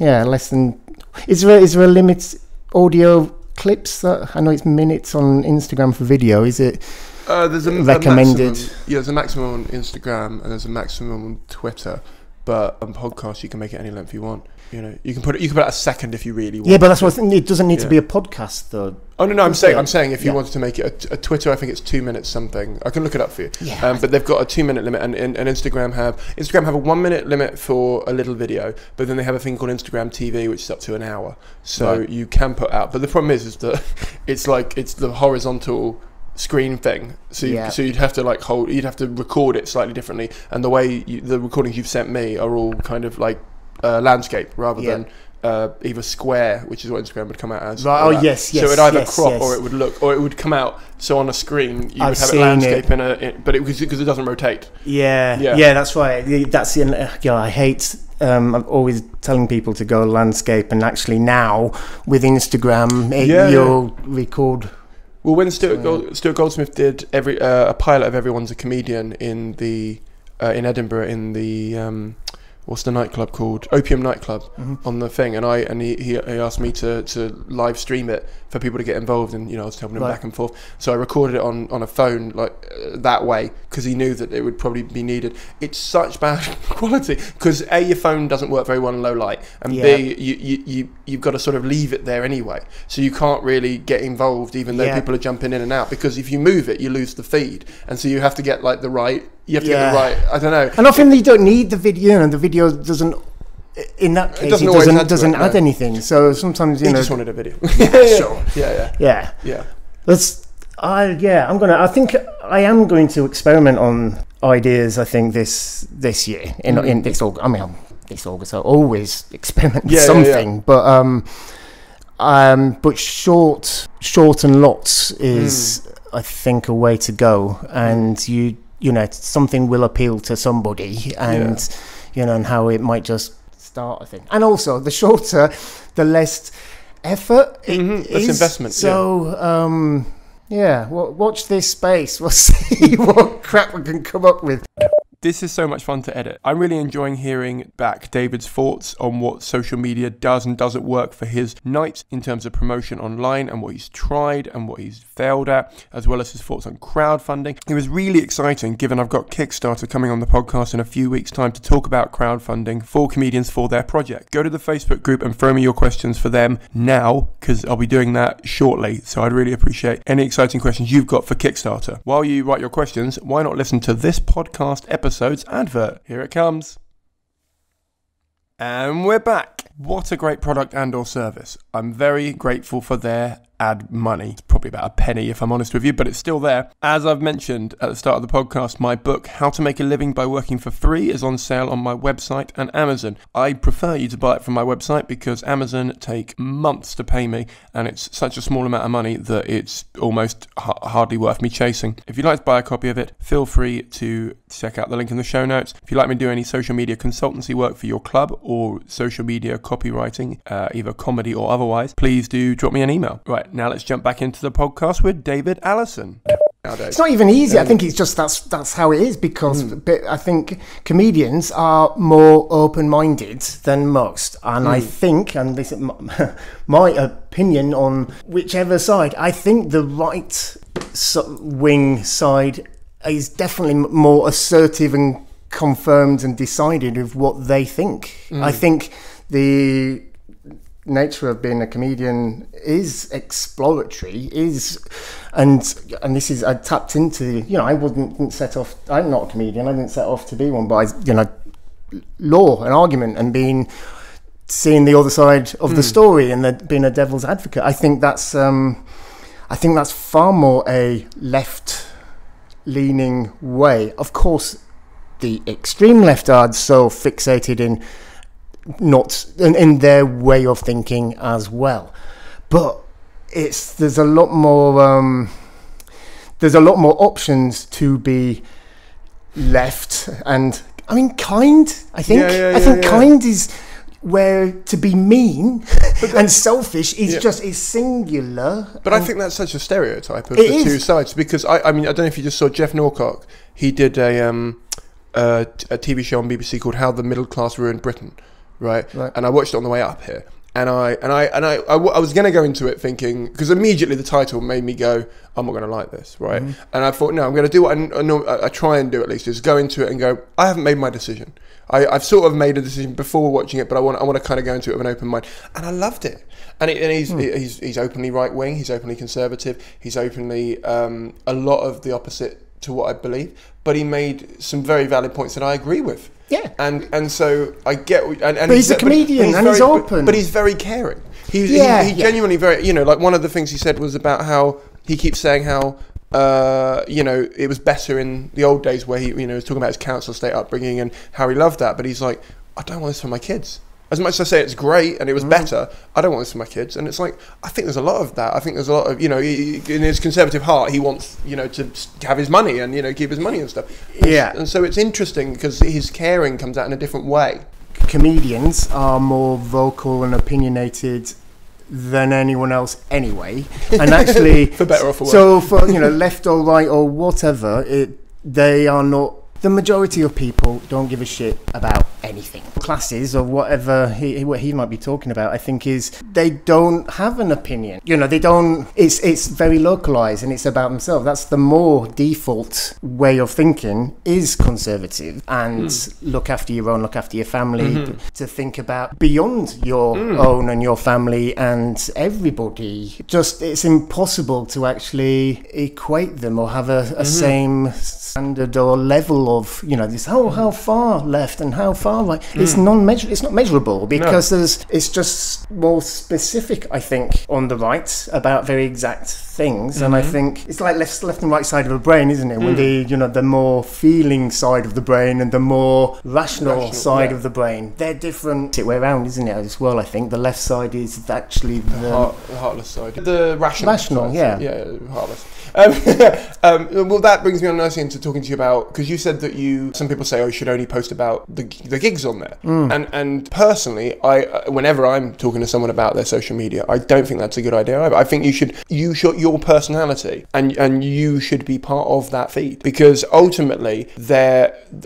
yeah, less than. Is there a limit? Audio clips? That I know it's minutes on Instagram for video. Is it? There's a recommended. A maximum, yeah, there's a maximum on Instagram and there's a maximum on Twitter. But on podcasts, you can make it any length you want. You know, you can put it a second if you really want. Yeah, but that's what I think. It doesn't need to be a podcast, though. Oh no, I'm saying if you wanted to make it a Twitter, I think it's 2 minutes something. I can look it up for you. Yeah. But they've got a 2 minute limit, and Instagram have a 1 minute limit for a little video, but then they have a thing called Instagram TV, which is up to an hour. So you can put out. But the problem is that it's the horizontal screen thing, so you'd have to record it slightly differently, and the way the recordings you've sent me are all kind of like landscape rather than either square, which is what Instagram would come out as. Right. Oh yes. So it would either crop or it would look, or it would come out. So on a screen, you would have a landscape but because it doesn't rotate. Yeah, that's right. That's I hate. I'm always telling people to go landscape, and actually now with Instagram, you'll record. Well, when Stuart Goldsmith did a pilot of Everyone's a Comedian in Edinburgh in the what's the nightclub called? Opium nightclub on the thing, and he asked me to live stream it for people to get involved, and I was helping him back and forth. So I recorded it on a phone that way, because he knew that it would probably be needed. It's such bad quality because A, your phone doesn't work very well in low light, and B, you've got to sort of leave it there anyway, so you can't really get involved even though people are jumping in and out, because if you move it you lose the feed, and so you have to get like the right. You have to get the right. I don't know. And often you don't need the video, and the video doesn't. In that case, it doesn't add anything. So sometimes you just wanted a video. I think I am going to experiment on ideas. I think this year in this August. I mean, this August I always experiment with something, but. But short and lots is I think a way to go, and something will appeal to somebody, and and how it might just start a thing. And also, the shorter, the less effort it is. Less investment. So watch this space. We'll see what crap we can come up with. This is so much fun to edit. I'm really enjoying hearing back David's thoughts on what social media does and doesn't work for his nights in terms of promotion online, and what he's tried and what he's failed at, as well as his thoughts on crowdfunding. It was really exciting, given I've got Kickstarter coming on the podcast in a few weeks' time to talk about crowdfunding for comedians for their project. Go to the Facebook group and throw me your questions for them now, because I'll be doing that shortly. So I'd really appreciate any exciting questions you've got for Kickstarter. While you write your questions, why not listen to this podcast episode's advert? Here it comes. And we're back. What a great product and or service. I'm very grateful for their ad money. It's probably about a penny if I'm honest with you, but it's still there. As I've mentioned at the start of the podcast, my book, How to Make a Living by Working for Free, is on sale on my website and Amazon. I prefer you to buy it from my website, because Amazon take months to pay me, and it's such a small amount of money that it's almost hardly worth me chasing. If you'd like to buy a copy of it, feel free to check out the link in the show notes. If you'd like me to do any social media consultancy work for your club, or social media copywriting, either comedy or otherwise, please do drop me an email. Right, now let's jump back into the podcast with David Allison. It's not even easy. I think it's just that's how it is, because I think comedians are more open-minded than most, and I think, and this is my opinion on whichever side, I think the right wing side is definitely more assertive and confirmed and decided of what they think. I think the nature of being a comedian is exploratory, and this is, I tapped into, I wouldn't set off, I'm not a comedian, I didn't set off to be one, but I, law and argument and seeing the other side of the story, and being a devil's advocate. I think that's far more a left leaning way. Of course the extreme left are so fixated in their way of thinking as well, but there's a lot more options to be left, and I mean kind. I think kind is where to be mean and selfish is just is singular. But I think that's such a stereotype of the two sides, because I mean, I don't know if you just saw Jeff Norcock. He did a TV show on BBC called How the Middle Class Ruined Britain, right? And I watched it on the way up here, and I was going to go into it thinking, because immediately the title made me go, I'm not going to like this, right? And I thought, no, I'm going to do what I try and do, at least, is go into it and go, I haven't made my decision. I've sort of made a decision before watching it, but I want to kind of go into it with an open mind. And I loved it. And he's openly right wing, he's openly conservative, he's openly a lot of the opposite to what I believe, but he made some very valid points that I agree with. Yeah. And so I get... but he's a comedian, and he's open. But he's very caring. He genuinely very... You know, like one of the things he said was about how he keeps saying how... you know, it was better in the old days where he, you know, was talking about his council estate upbringing and how he loved that. But he's like, I don't want this for my kids. As much as I say it's great and it was better, I don't want this for my kids. And it's like, I think there's a lot of that. I think there's a lot of, you know, in his conservative heart, he wants, you know, to have his money and, you know, keep his money and stuff. Yeah. And so it's interesting because his caring comes out in a different way. Comedians are more vocal and opinionated than anyone else anyway, and actually for better or for worse. So for, you know, left or right or whatever, they are not, the majority of people don't give a shit about anything, classes or whatever what he might be talking about. I think is they don't have an opinion, you know, they don't, it's very localized and it's about themselves. That's the more default way of thinking, is conservative and look after your own, look after your family, to think about beyond your own and your family and everybody. Just it's impossible to actually equate them or have a same standard or level of, you know, this how far left and how far right. It's it's not measurable, because it's just more specific, I think, on the right about very exact things. And I think it's like left and right side of the brain, isn't it? When the, you know, the more feeling side of the brain and the more rational side of the brain, they're different. It's way around, isn't it, as well? I think the left side is actually the heartless side, the rational side. Heartless. Well, that brings me on nicely into talking to you about, because you said that some people say, oh, you should only post about the gigs on there. And personally, whenever I'm talking to someone about their social media, I don't think that's a good idea either. I think you should your personality, and you should be part of that feed, because ultimately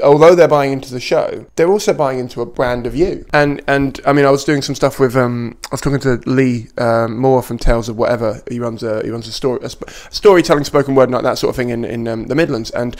although they're buying into the show, they're also buying into a brand of you. And I mean, I was doing some stuff with I was talking to Lee Moore from Tales of Whatever. He runs a storytelling, spoken word, and like that sort of thing in the Midlands, and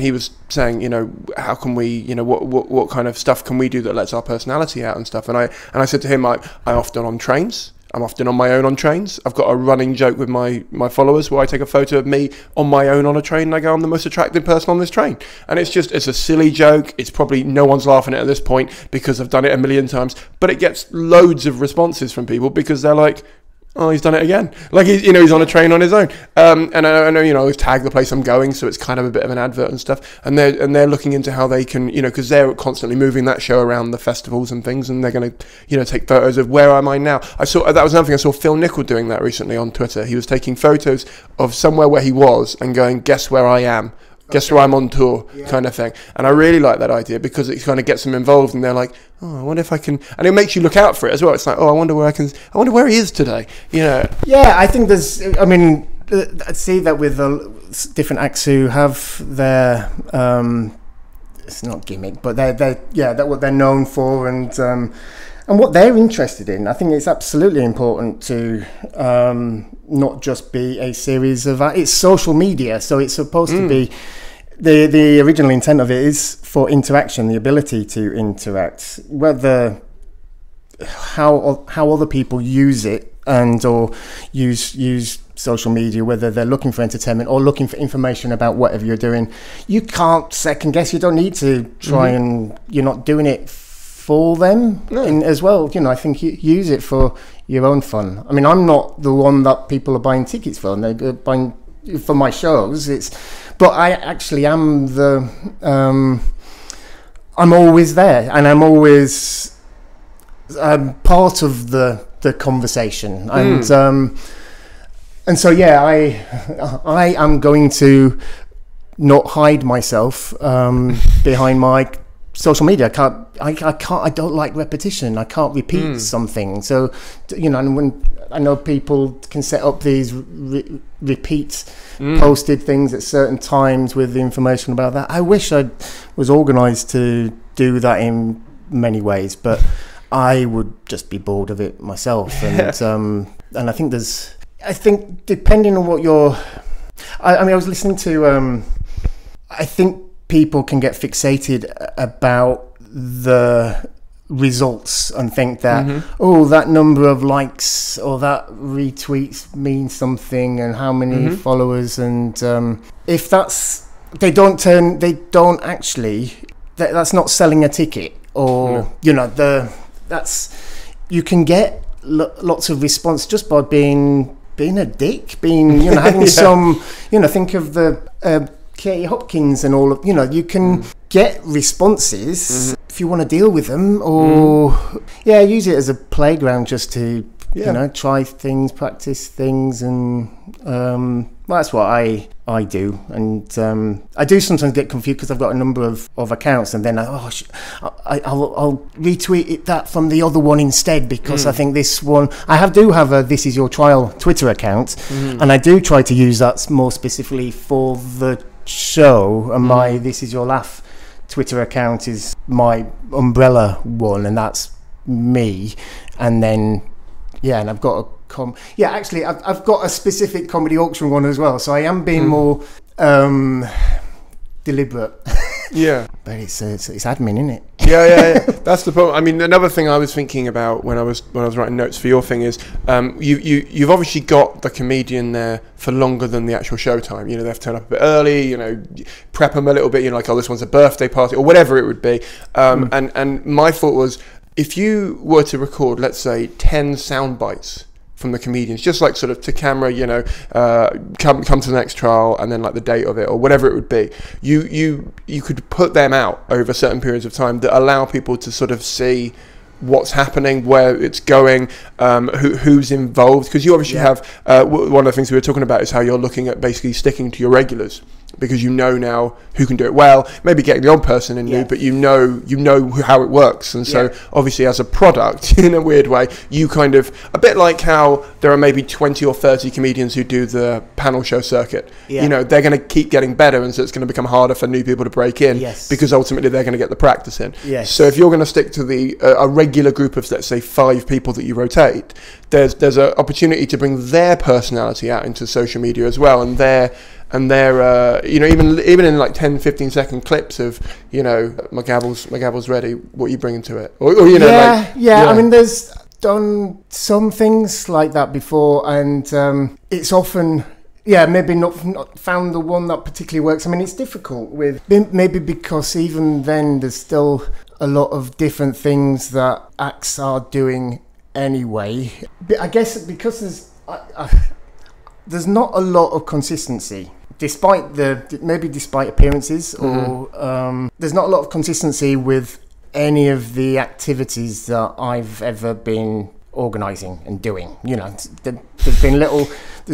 he was saying, you know, how can we, you know, what kind of stuff can we do that lets our personality out and stuff. And I said to him, I'm often on my own on trains. I've got a running joke with my followers where I take a photo of me on my own on a train and I go, I'm the most attractive person on this train. And it's a silly joke. It's probably, no one's laughing at this point because I've done it a million times, but it gets loads of responses from people because they're like, oh, he's done it again. Like, you know, he's on a train on his own. And I know, you know, I've tagged the place I'm going, so it's kind of a bit of an advert and stuff. And they're looking into how they can, you know, because they're constantly moving that show around the festivals and things, and they're going to, you know, take photos of where am I now. That was another thing I saw Phil Nicol doing that recently on Twitter. He was taking photos of somewhere where he was and going, guess where I am. Guess where I'm on tour, kind of thing. And I really like that idea because it kind of gets them involved, and they're like, oh, I wonder if I can, and it makes you look out for it as well. It's like, oh, I wonder where he is today, you know. Yeah, I think there's, I mean, I see that with different acts who have their, it's not gimmick, but they're what they're known for, and what they're interested in. I think it's absolutely important to not just be a series of... It's social media, so it's supposed to be... The original intent of it is for interaction, the ability to interact. Whether how other people use it and or use social media, whether they're looking for entertainment or looking for information about whatever you're doing, you can't second guess. You don't need to try and... You're not doing it for them and as well, you know. I think you use it for your own fun. I mean, I'm not the one that people are buying tickets for, and they're buying for my shows. But I actually am the I'm always there, and I'm always part of the conversation, and And so, yeah, I am going to not hide myself behind my social media. I don't like repetition. I can't repeat something. So, you know, and when I know people can set up these repeat posted things at certain times with the information about that. I wish I was organised to do that in many ways, but I would just be bored of it myself. And and I think there's, depending on what you're, I mean, I was listening to, I think people can get fixated about the results and think that, oh, that number of likes or that retweets means something, and how many followers. And if that's, they don't actually, that's not selling a ticket, or, you know, you can get lots of response just by being a dick, you know, having some, you know, think of the Katie Hopkins and all of, you know, you can get responses if you want to deal with them, or yeah, use it as a playground just to, you know, try things, practice things. And well, that's what I do. And I do sometimes get confused because I've got a number of accounts, and then I'll retweet that from the other one instead, because I think this one, I do have a This Is Your Trial Twitter account, and I do try to use that more specifically for the show, and my This Is Your Laugh Twitter account is my umbrella one, and that's me. And then yeah, and I've got a yeah, actually I've got a specific comedy auction one as well, so I am being more deliberate. Yeah, but it's admin, isn't it? Yeah, yeah, yeah. That's the problem. I mean, another thing I was thinking about when I was writing notes for your thing is you've obviously got the comedian there for longer than the actual show time. You know, they have to turn up a bit early. You know, prep them a little bit. You know, like, oh, this one's a birthday party or whatever it would be. And my thought was, if you were to record, let's say, 10 sound bites from the comedians, just like sort of to camera, you know, come to the next trial, and then like the date of it or whatever it would be, you could put them out over certain periods of time that allow people to sort of see what's happening, where it's going, who's involved, because you obviously have one of the things we were talking about is how you're looking at basically sticking to your regulars, because you know now who can do it well, maybe getting the odd person in new, but you know how it works. And so obviously as a product, in a weird way, you kind of, a bit like how there are maybe 20 or 30 comedians who do the panel show circuit, you know, they're going to keep getting better, and so it's going to become harder for new people to break in, because ultimately they're going to get the practice in. So if you're going to stick to the a regular group of, let's say, 5 people that you rotate, there's an opportunity to bring their personality out into social media as well, and their you know, even in like 10-15 second clips of, you know, my gavel's ready, what are you bringing to it, or you know, I mean, there's done some things like that before, and it's often maybe not found the one that particularly works. I mean, it's difficult with, maybe because even then there's still a lot of different things that acts are doing anyway, but I guess because there's not a lot of consistency, despite appearances, or there's not a lot of consistency with any of the activities that I've ever been organising and doing. You know, there's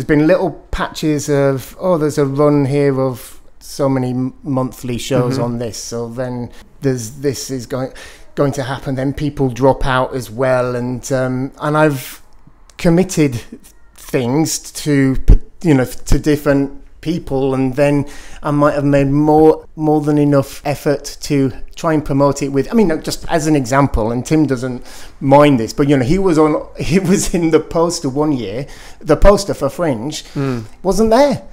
been little patches of, oh, there's a run here of so many monthly shows on this, so then this is going to happen, then people drop out as well, and I've committed things to, you know, to different people, and then I might have made more than enough effort to try and promote it with, I mean, just as an example, and Tim doesn't mind this, but you know, he was in the poster one year, the poster for Fringe, wasn't there,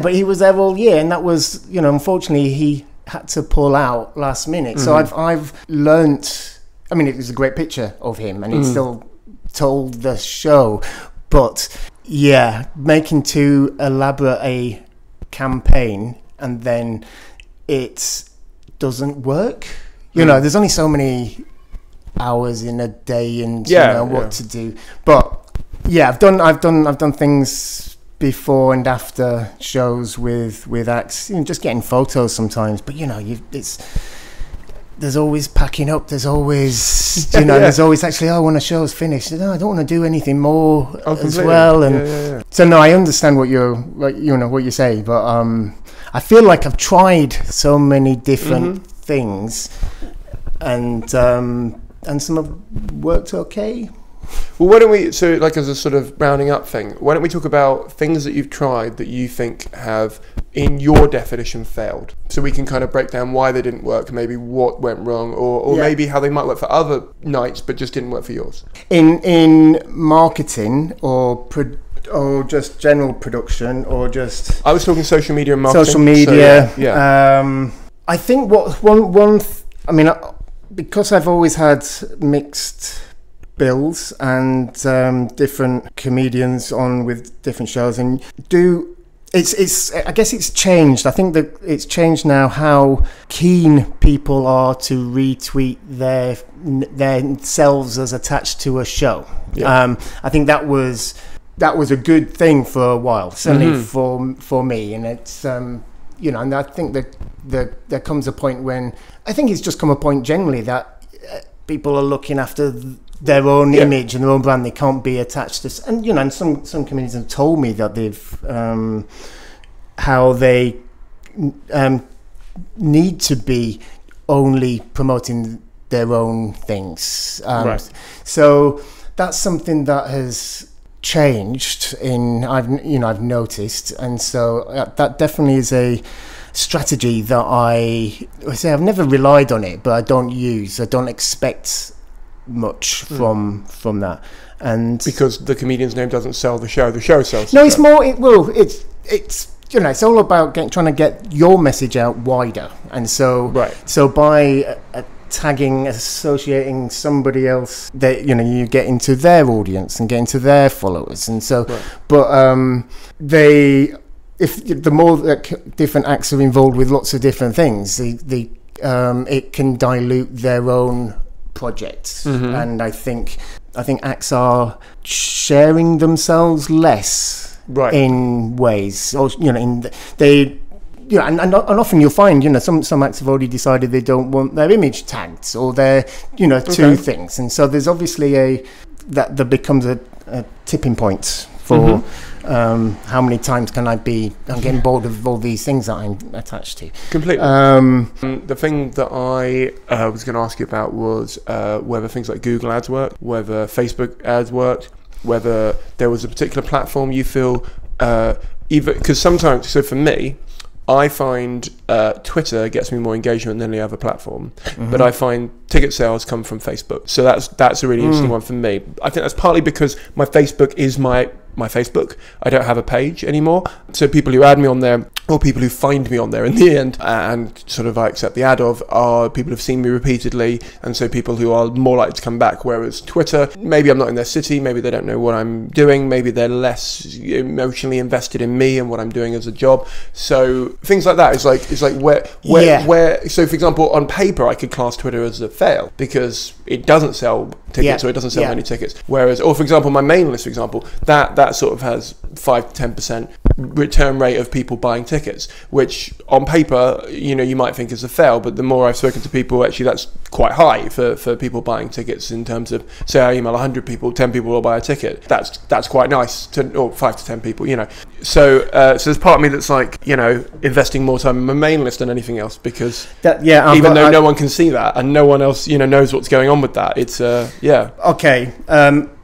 but he was there all year, and that was, you know, unfortunately he had to pull out last minute. So I've learnt, I mean, it was a great picture of him, and it still told the show, but yeah, making too elaborate a campaign and then it doesn't work. You know, there's only so many hours in a day, and you know what to do. But yeah, I've done things before and after shows with acts, you know, just getting photos sometimes. But you know, it's there's always packing up, there's always, you know, yeah. There's always actually, oh, when a show's finished, no, I don't want to do anything more as well. And so, no, I understand what you're, like, you know, what you say, but I feel like I've tried so many different things, and some have worked okay. Well, why don't we, so like as a sort of rounding up thing, why don't we talk about things that you've tried that you think have, in your definition, failed? So we can kind of break down why they didn't work, maybe what went wrong, or maybe how they might work for other nights but just didn't work for yours. In marketing or just general production or just... I was talking social media and marketing. Social media. So, yeah. I think what because I've always had mixed... bills and different comedians on with different shows, and I guess it's changed. I think that it's changed now how keen people are to retweet their selves as attached to a show. Yeah. I think that was a good thing for a while, certainly for me, and it's you know, and I think that there comes a point when I think it's just come a point generally that people are looking after their own image and their own brand. They can't be attached to, and you know, and some comedians have told me that they've how they need to be only promoting their own things. Right. So that's something that has changed. I've noticed, and so that definitely is a strategy that I say I've never relied on it, but I don't use. I don't expect much from that, and because the comedian's name doesn't sell the show, the show sells. No, it's more. It's you know, it's all about trying to get your message out wider, and so so by tagging, associating somebody else, that you know, you get into their audience and get into their followers, and so but the more that different acts are involved with lots of different things, it can dilute their own projects, and I think acts are sharing themselves less in ways, or you know, and often you'll find, you know, some acts have already decided they don't want their image tagged, or their, you know, two things, and so there's obviously that becomes a tipping point for how many times I'm getting bored of all these things that I'm attached to. Completely. The thing that I was going to ask you about was whether things like Google ads worked, whether Facebook ads worked, whether there was a particular platform you feel either, because sometimes, so for me, I find Twitter gets me more engagement than any other platform, but I find ticket sales come from Facebook. So that's a really interesting one for me. I think that's partly because my Facebook is my Facebook. I don't have a page anymore, so people who add me on there, or people who find me on there in the end, and sort of I accept the ad of, are people who've seen me repeatedly, and so people who are more likely to come back. Whereas Twitter, maybe I'm not in their city, maybe they don't know what I'm doing, maybe they're less emotionally invested in me and what I'm doing as a job. So things like that, it's like where so for example, on paper I could class Twitter as a fail because it doesn't sell tickets, or it doesn't sell many tickets. Whereas, or for example, my mailing list, for example, that sort of has 5 to 10% return rate of people buying tickets, which on paper, you know, you might think is a fail, but the more I've spoken to people, actually that's quite high for people buying tickets. In terms of, say I email 100 people, 10 people will buy a ticket, that's quite nice, or 5 to 10 people, you know. So so there's part of me that's like, you know, investing more time in my main list than anything else, because that, even though no one can see that, and no one else, you know, knows what's going on with that, it's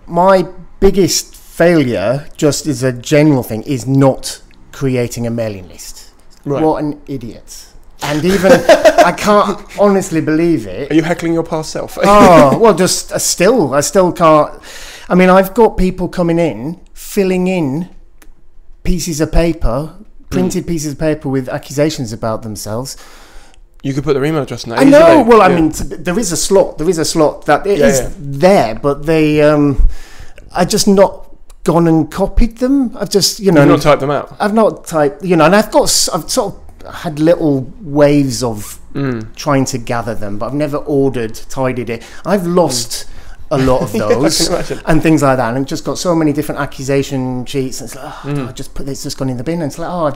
my biggest failure, just as a general thing, is not creating a mailing list. Right. What an idiot. And even I can't honestly believe it. Are you heckling your past self? Oh, well, just I still can't. I mean, I've got people coming in, filling in pieces of paper, printed pieces of paper with accusations about themselves. You could put their email address in there. I know. Well, I mean, there is a slot. There is a slot that is there, but they are just not gone and copied them. I've just, you know, I've not typed them out. I've not typed, you know, and I've sort of had little waves of trying to gather them, but I've never tidied it. I've lost a lot of those and things like that, and just got so many different accusation sheets, and it's like, oh, I just put this, just gone in the bin, and it's like, oh,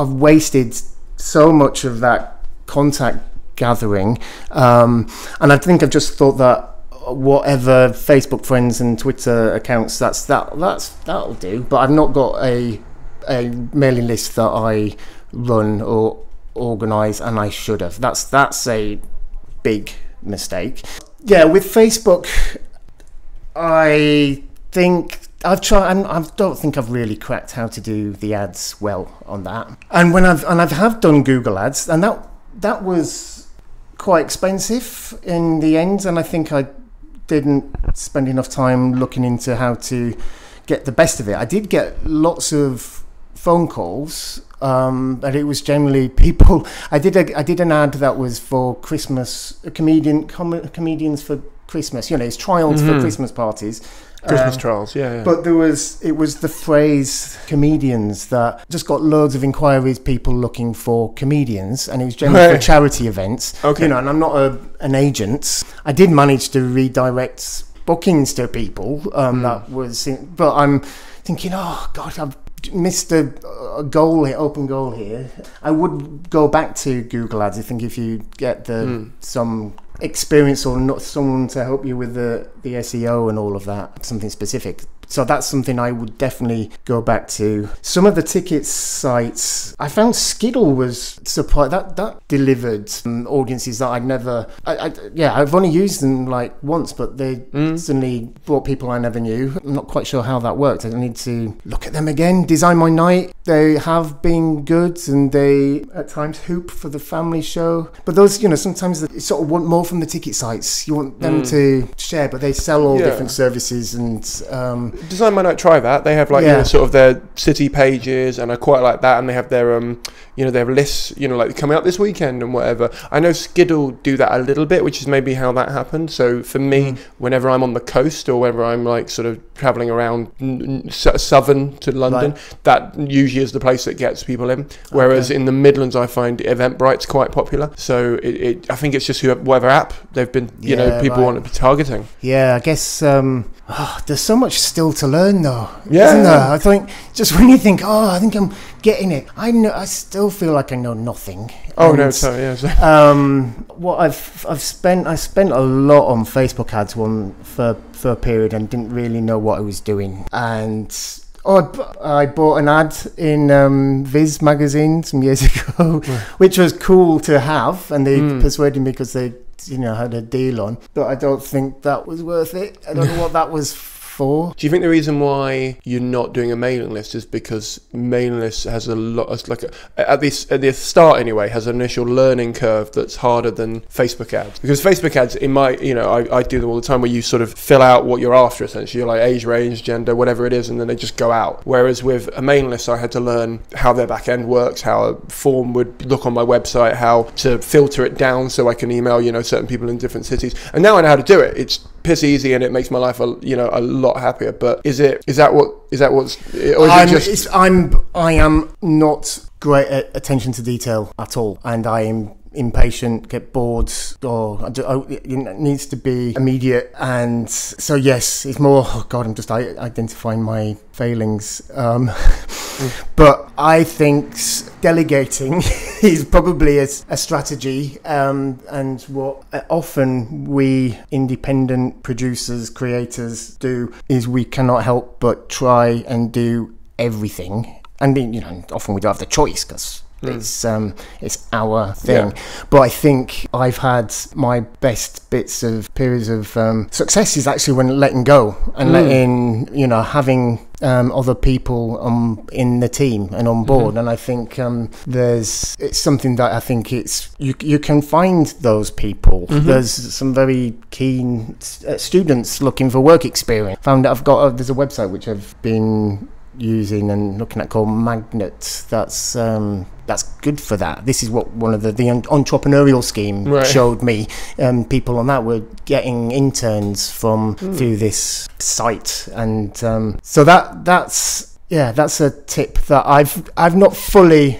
I've wasted so much of that contact gathering. And I think I've just thought that whatever Facebook friends and Twitter accounts, that'll do. But I've not got a mailing list that I run or organise, and I should have. That's a big mistake. Yeah, with Facebook, I think I've tried, and I don't think I've really cracked how to do the ads well on that. And when I've done Google ads, and that was quite expensive in the end, and I think I didn't spend enough time looking into how to get the best of it. I did get lots of phone calls, but it was generally people. I did an ad that was for Christmas, comedians for Christmas. You know, it's trials for Christmas parties. Christmas trials, yeah. But it was the phrase comedians that just got loads of inquiries, people looking for comedians, and it was generally for charity events. Okay. You know, and I'm not an agent. I did manage to redirect bookings to people. But I'm thinking, oh God, I've missed a goal here, open goal here. I would go back to Google Ads. I think if you get some experience or not someone to help you with the SEO and all of that, something specific. So that's something I would definitely go back to. Some of the ticket sites, I found Skiddle was surprised that delivered audiences that I'd never. I've only used them like once, but they suddenly brought people I never knew. I'm not quite sure how that worked. I need to look at them again. Design My Night, they have been good, and they at times hoop for the family show. But those, you know, sometimes you sort of want more from the ticket sites. You want them to share, but they sell all different services and. Design might not try that. They have like you know, sort of their city pages, and I quite like that. And they have their you know, their lists, you know, like coming up this weekend and whatever. I know Skiddle do that a little bit, which is maybe how that happened. So for me, whenever I'm on the coast or whenever I'm like sort of traveling around southern to London, that usually is the place that gets people in. Whereas in the Midlands, I find Eventbrite's quite popular. So I think it's just whatever app they've been, you know, people want to be targeting. Yeah, I guess there's so much still to learn though, isn't there? I think just when you think, oh, I think I'm getting it, I still feel like I know nothing. What I spent a lot on Facebook ads for a period and didn't really know what I was doing. And I bought an ad in Viz magazine some years ago, which was cool to have, and they persuaded me because they, you know, had a deal on. But I don't think that was worth it. I don't know what that was for. Do you think the reason why you're not doing a mailing list is because mailing list has a lot, like at the start anyway, has an initial learning curve that's harder than Facebook ads? Because Facebook ads, in my, you know, I do them all the time, where you sort of fill out what you're after essentially. You're like age range, gender, whatever it is, and then they just go out. Whereas with a mailing list, I had to learn how their back end works, how a form would look on my website, how to filter it down so I can email, you know, certain people in different cities. And now I know how to do it. It's piss easy, and it makes my life a lot happier. But I am not great at attention to detail at all, and I am impatient, get bored, or it needs to be immediate. And so yes, it's more, oh God, I'm just identifying my failings. But I think delegating is probably a strategy, and what often we independent producers, creators do is we cannot help but try and do everything. And you know, often we don't have the choice because it's our thing. But I think I've had my best bits of periods of success is actually when letting go and letting, you know, having other people in the team and on board. And I think it's something that I think you can find those people. There's some very keen students looking for work experience. Found that I've got there's a website which I've been using and looking at called Magnet. That's good for that. This is what one of the entrepreneurial scheme showed me. People on that were getting interns from through this site, and so that's a tip that I've not fully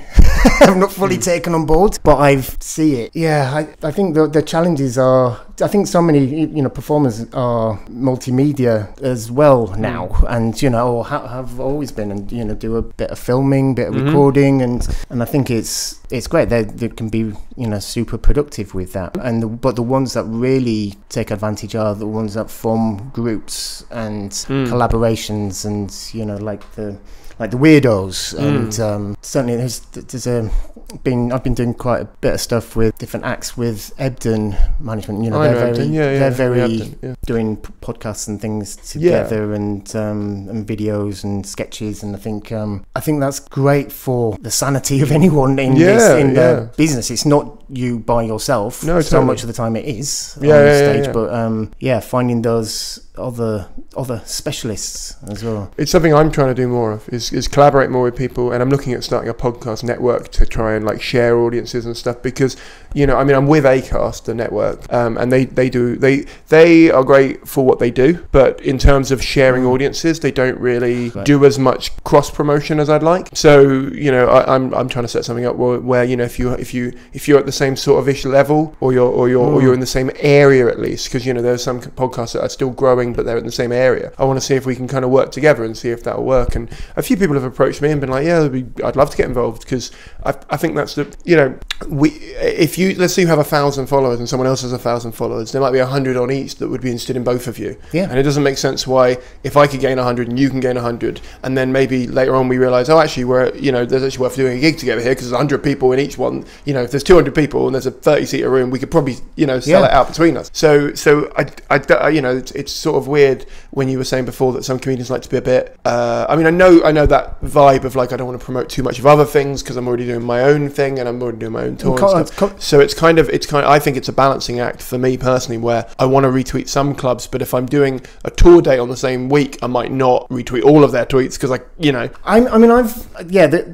I've not fully taken on board, but I've see it. Yeah, I think the challenges are, I think so many, you know, performers are multimedia as well now, and, you know, have always been, and, you know, do a bit of filming, bit of recording, and I think it's great. They can be, you know, super productive with that. And but the ones that really take advantage are the ones that form groups and collaborations, and, you know, like the weirdos. And certainly I've been doing quite a bit of stuff with different acts with Edinburgh Management. You know, they're very doing podcasts and things together, and videos and sketches. And I think that's great for the sanity of anyone in the business. It's not you by yourself. No, so much of the time it is on the stage, but finding those other specialists as well. It's something I'm trying to do more of, is collaborate more with people, and I'm looking at starting a podcast network to try and like share audiences and stuff, because, you know, I mean, I'm with Acast, the network, and they are great for what they do, but in terms of sharing audiences, they don't really do as much cross promotion as I'd like. So, you know, I'm trying to set something up where you know, if you're at the same sort of ish level, or you're in the same area at least, because, you know, there's some podcasts that are still growing, but they're in the same area. I want to see if we can kind of work together and see if that'll work. And a few people have approached me and been like, yeah, I'd love to get involved, because I think that's the, you know, let's say you have 1,000 followers and someone else has 1,000 followers, there might be 100 on each that would be interested in both of you. Yeah. And it doesn't make sense why, if I could gain 100 and you can gain 100, and then maybe later on we realise, oh, actually, we're, you know, there's actually worth doing a gig together here, because there's 100 people in each one. You know, if there's 200 people and there's a 30-seater room, we could probably, you know, sell it out between us. So I you know, it's sort of weird when you were saying before that some comedians like to be a bit I mean, I know that vibe of like, I don't want to promote too much of other things because I'm already doing my own thing and I'm already doing my own tour and stuff. So it's kind of I think it's a balancing act for me personally, where I want to retweet some clubs, but if I'm doing a tour day on the same week, I might not retweet all of their tweets, because, like, you know, it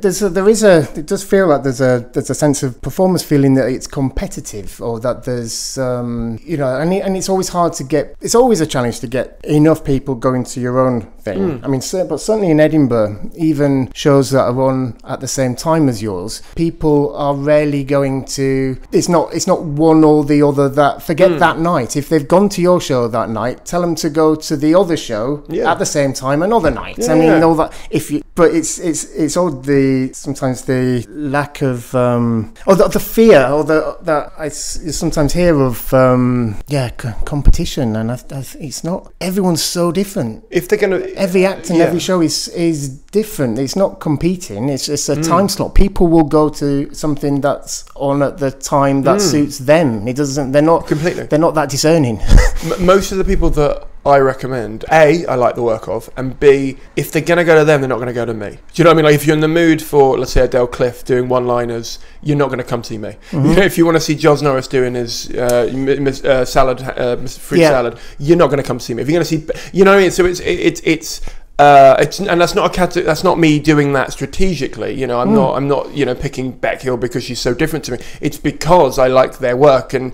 does feel like there's a sense of performers feeling that it's competitive, or that there's you know, and it's always hard to get, it's always a challenge to get enough people going to your own thing. I mean, but certainly in Edinburgh, even shows that are on at the same time as yours, people are rarely going to, it's not one or the other. That forget that night, if they've gone to your show that night, tell them to go to the other show at the same time another night. I mean, all that, but it's all the, sometimes the lack of or the fear, or that I sometimes hear of competition, and I it's not, everyone's so different. If they're gonna, every act and every show is different. It's not competing, it's just a time slot. People will go to something that's on at the time that suits them. It doesn't, they're not that discerning. Most of the people that I recommend, A, I like the work of, and B, if they're going to go to them, they're not going to go to me. Do you know what I mean? Like, if you're in the mood for, let's say, Adele Cliff doing one-liners, you're not going to come see me. You know, if you want to see Jos Norris doing his fruit salad, you're not going to come see me. If you're going to see, you know what I mean? So it's and that's not me doing that strategically, you know. I'm not you know, picking Beck Hill because she's so different to me. It's because I like their work, and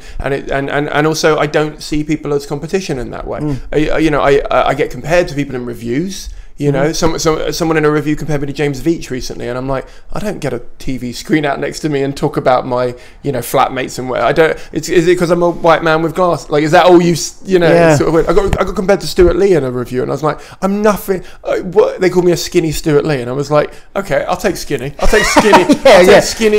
also I don't see people as competition in that way. I get compared to people in reviews. You know, someone in a review compared me to James Veitch recently, and I'm like, I don't get a TV screen out next to me and talk about my, you know, flatmates and where I don't. Is it because I'm a white man with glass? Like, is that all you know? Yeah. Sort of weird. I got compared to Stuart Lee in a review, and I was like, I'm nothing. What, they called me a skinny Stuart Lee, and I was like, okay, I'll take skinny. Skinny.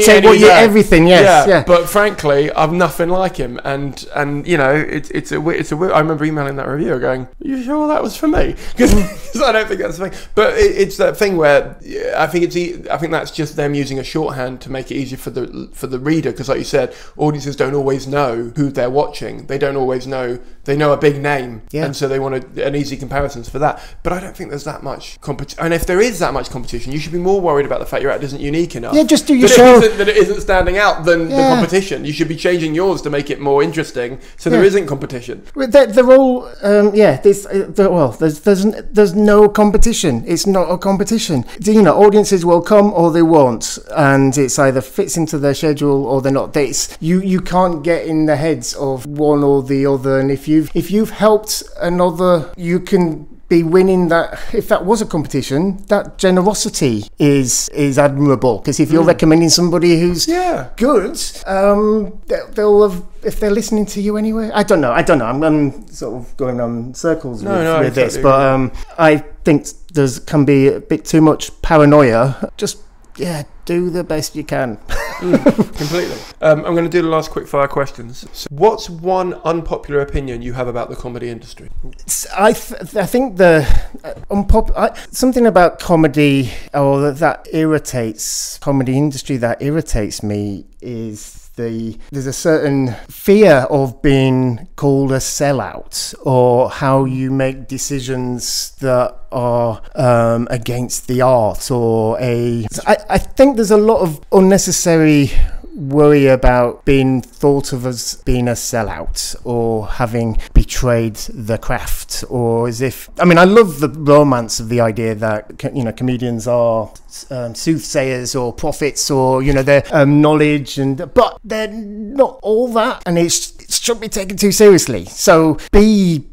Take what you everything. Yes. But frankly, I'm nothing like him, and you know, it's a weird. I remember emailing that reviewer going, are you sure that was for me? Because I don't think. That's the thing. But it's that thing where I think that's just them using a shorthand to make it easier for the reader, because, like you said, audiences don't always know who they're watching. They don't always know. They know a big name, and so they want an easy comparisons for that. But I don't think there's that much competition. And if there is that much competition, you should be more worried about the fact your act isn't unique enough. Yeah, just do your show. That it isn't standing out than the competition. You should be changing yours to make it more interesting, so there isn't competition. They're all there's no competition. It's not a competition. You know, audiences will come or they won't, and it's either fits into their schedule or they're not. It's, you can't get in the heads of one or the other, and if you've helped another, you can be winning that, if that was a competition, that generosity is admirable, because if you're recommending somebody who's good, they'll have, if they're listening to you anyway. I don't know. I'm sort of going on circles with this, but I think there can be a bit too much paranoia. Just do the best you can. Completely. I'm going to do the last quick fire questions. So what's one unpopular opinion you have about the comedy industry? I think the something about comedy, or that irritates comedy industry, that irritates me, is there's a certain fear of being called a sellout, or how you make decisions that are against the art, or I think there's a lot of unnecessary worry about being thought of as being a sellout, or having betrayed the craft, or as if, I mean, I love the romance of the idea that, you know, comedians are soothsayers or prophets, or, you know, their knowledge, but they're not all that, and it shouldn't be taken too seriously. So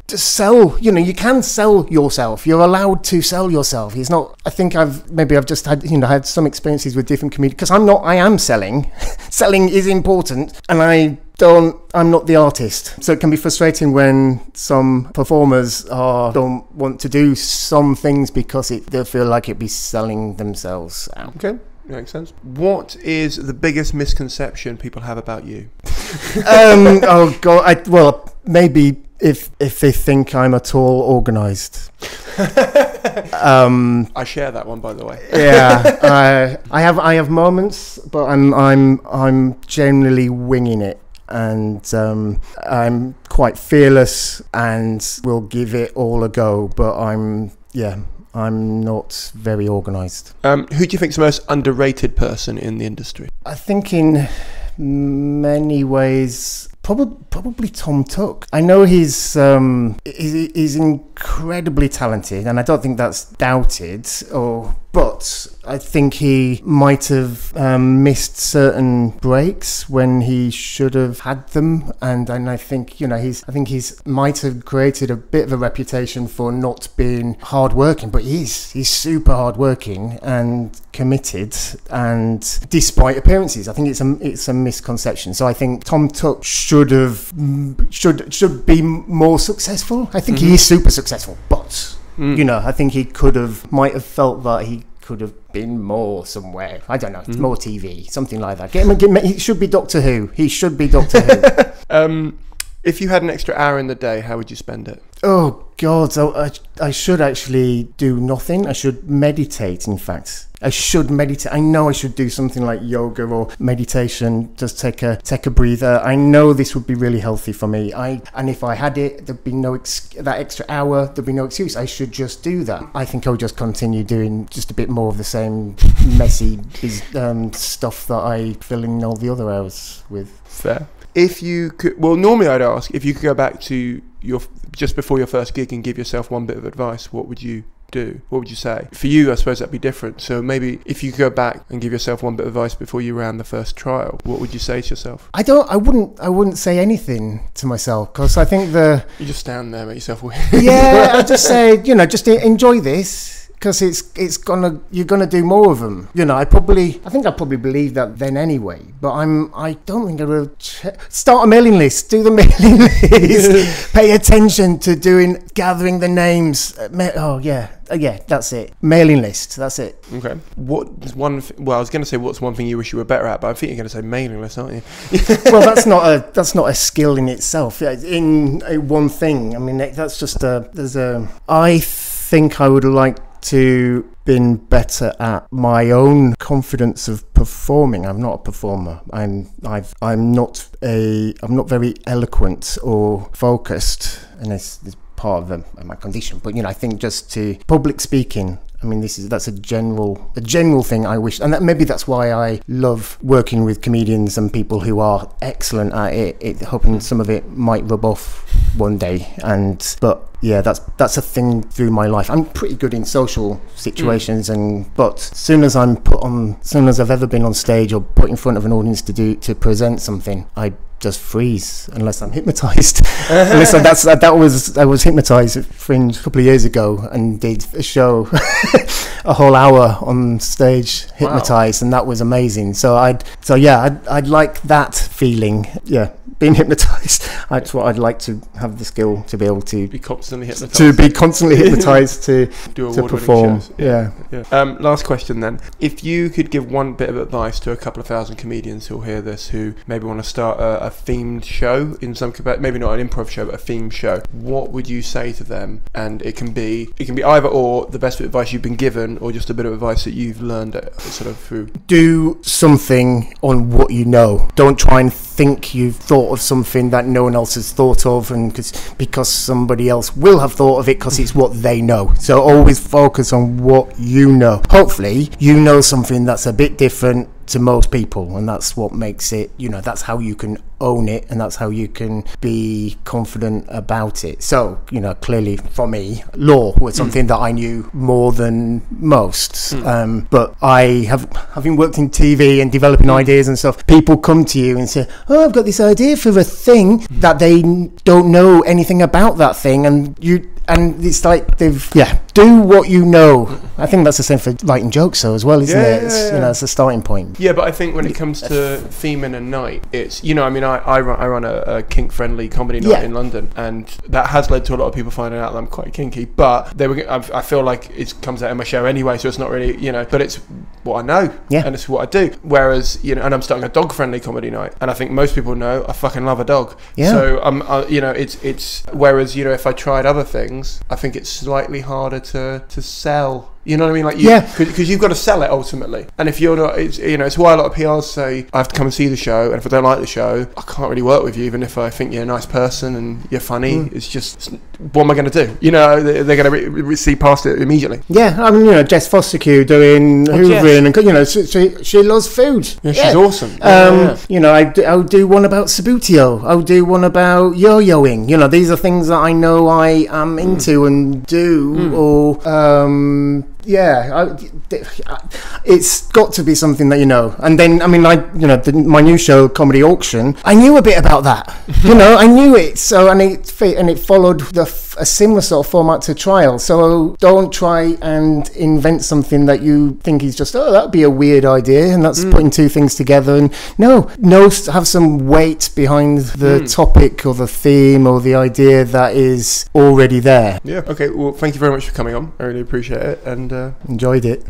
sell, you know, you can sell yourself, you're allowed to sell yourself. It's not, I think I've just had, you know, I had some experiences with different comedians, because I am selling. Selling is important, and I'm not the artist, so it can be frustrating when some performers don't want to do some things because they feel like it'd be selling themselves out. Okay, makes sense. What is the biggest misconception people have about you? Oh god, maybe if they think I'm at all organised. I share that one, by the way. Yeah, I have moments, but I'm generally winging it, and I'm quite fearless and will give it all a go. But I'm not very organised. Who do you think is the most underrated person in the industry? I think in many ways, probably Tom Tuck. I know he's incredibly talented, and I don't think that's doubted. But I think he might have missed certain breaks when he should have had them, and I think, you know, he's might have created a bit of a reputation for not being hardworking, but he's super hardworking and committed, and despite appearances, I think it's a misconception. So I think Tom Tuck should be more successful. I think he is super successful, but you know, I think he might have felt that he could have been more somewhere. I don't know, more TV, something like that. Get him, he should be Doctor Who. He should be Doctor Who. If you had an extra hour in the day, how would you spend it? Oh god, I should actually do nothing. I should meditate, in fact. I should meditate. I know I should do something like yoga or meditation, just take a breather. I know this would be really healthy for me. And if I had it, there'd be that extra hour, there'd be no excuse. I should just do that. I think I'll just continue doing just a bit more of the same messy stuff that I fill in all the other hours with. Fair. If you could, well, normally I'd ask if you could go back to just before your first gig and give yourself one bit of advice, what would you do? What would you say? For you, I suppose that'd be different. So maybe if you go back and give yourself one bit of advice before you ran the first trial, what would you say to yourself? I wouldn't say anything to myself, because I think you just stand there, make yourself weird. Yeah, I'd just say, you know, just enjoy this, because you're gonna do more of them. You know, I think I probably believed that then anyway. But I don't think I would start a mailing list. Do the mailing list. Pay attention to gathering the names. Yeah, that's it. Mailing list. That's it. Okay. Well, I was going to say what's one thing you wish you were better at, but I think you're going to say mailing list, aren't you? Well, that's not a skill in itself. One thing. I mean, that's just I think I would like to been better at my own confidence of performing. I'm not a performer. I'm not very eloquent or focused, and it's part of my condition. But, you know, I think just to public speaking. I mean, that's a general thing I wish, and maybe that's why I love working with comedians and people who are excellent at it. Hoping some of it might rub off one day, but yeah, that's a thing through my life. I'm pretty good in social situations, but as soon as I've ever been on stage or put in front of an audience to present something, I just freeze unless I'm hypnotized. Listen, I was hypnotized at Fringe a couple of years ago and did a show a whole hour on stage hypnotized. Wow. And that was amazing. So I'd like that feeling, yeah, being hypnotized. That's what I'd like, to have the skill to be able to be constantly hypnotized, to perform. Yeah. Last question then, if you could give one bit of advice to a couple of thousand comedians who'll hear this, who maybe want to start a themed show in some capacity, maybe not an improv show but a themed show, what would you say to them? And it can be either or, the best advice you've been given or just a bit of advice that you've learned sort of through. Do something on what you know. Don't try and think you've thought of something that no one else has thought of, and because somebody else will have thought of it because it's what they know. So always focus on what you know. Hopefully you know something that's a bit different to most people, and that's what makes it, that's how you can own it, and that's how you can be confident about it. So clearly for me, law was something that I knew more than most, but I have, having worked in TV and developing ideas and stuff, people come to you and say, oh, I've got this idea for a thing that they don't know anything about that thing, and it's like do what you know. I think that's the same for writing jokes though as well, isn't it? It's a starting point. Yeah, but I think when it comes to theming a night, it's, I run a kink friendly comedy night in London, and that has led to a lot of people finding out that I'm quite kinky, but I feel like it comes out in my show anyway, so it's not really, but it's what I know and it's what I do. Whereas, and I'm starting a dog friendly comedy night, and I think most people know I fucking love a dog. So it's whereas, if I tried other things, I think it's slightly harder to sell. You know what I mean? Like, because you've got to sell it ultimately. And if you're not, it's why a lot of PRs say, I have to come and see the show, and if I don't like the show, I can't really work with you, even if I think you're a nice person and you're funny. It's just, what am I going to do? They're going to see past it immediately. Yeah, I mean, Jess Foster-Q doing Hoovering, and she loves food. Yeah, she's awesome. I'll do one about Sabutio. I'll do one about yo-yoing. These are things that I know I am into and do, or... it's got to be something that you know. And then my new show, Comedy Auction, I knew a bit about that. I knew it, and it followed a similar sort of format to Trial. So don't try and invent something that you think is just, that'd be a weird idea, and that's putting two things together. And have some weight behind the topic or the theme or the idea that is already there. Well, thank you very much for coming on. I really appreciate it, and enjoyed it.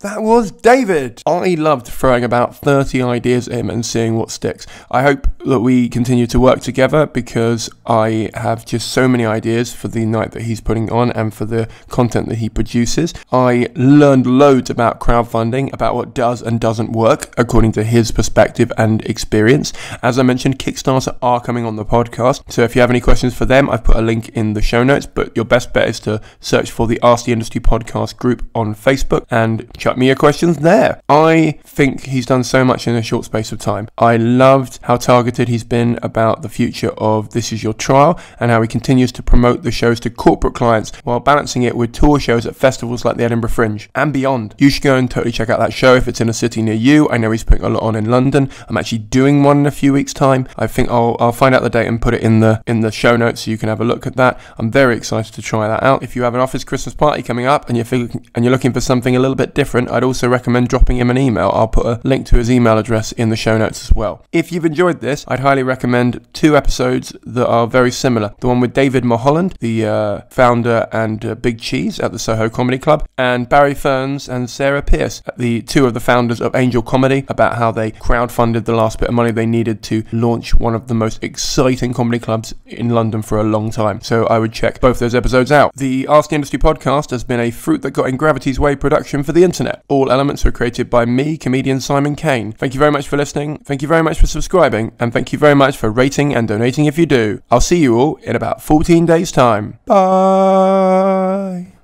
That was David. I loved throwing about 30 ideas at him and seeing what sticks. I hope that we continue to work together, because I have just so many ideas for the night that he's putting on and for the content that he produces. I learned loads about crowdfunding, about what does and doesn't work according to his perspective and experience. As I mentioned, Kickstarter are coming on the podcast, so if you have any questions for them, I've put a link in the show notes, but your best bet is to search for the Ask the Industry podcast group on Facebook and chuck me your questions there. I think he's done so much in a short space of time. I loved how targeted he's been about the future of This Is Your Trial, and how he continues to promote the shows to corporate clients while balancing it with tour shows at festivals like the Edinburgh Fringe and beyond. You should go and totally check out that show if it's in a city near you. I know he's putting a lot on in London. I'm actually doing one in a few weeks' time. I think I'll find out the date and put it in the show notes so you can have a look at that. I'm very excited to try that out. If you have an office Christmas party coming up and you're looking for something a little bit different, I'd also recommend dropping him an email. I'll put a link to his email address in the show notes as well. If you've enjoyed this, I'd highly recommend two episodes that are very similar. The one with David Mulholland, the founder and Big Cheese at the Soho Comedy Club, and Barry Ferns and Sarah Pierce, the two of the founders of Angel Comedy, about how they crowdfunded the last bit of money they needed to launch one of the most exciting comedy clubs in London for a long time. So I would check both those episodes out. The Ask the Industry podcast has been a Fruit That Got in Gravity's Way production for the internet. All elements were created by me, comedian Simon Kane. Thank you very much for listening. Thank you very much for subscribing. And thank you very much for rating and donating if you do. I'll see you all in about 14 days' time. Bye.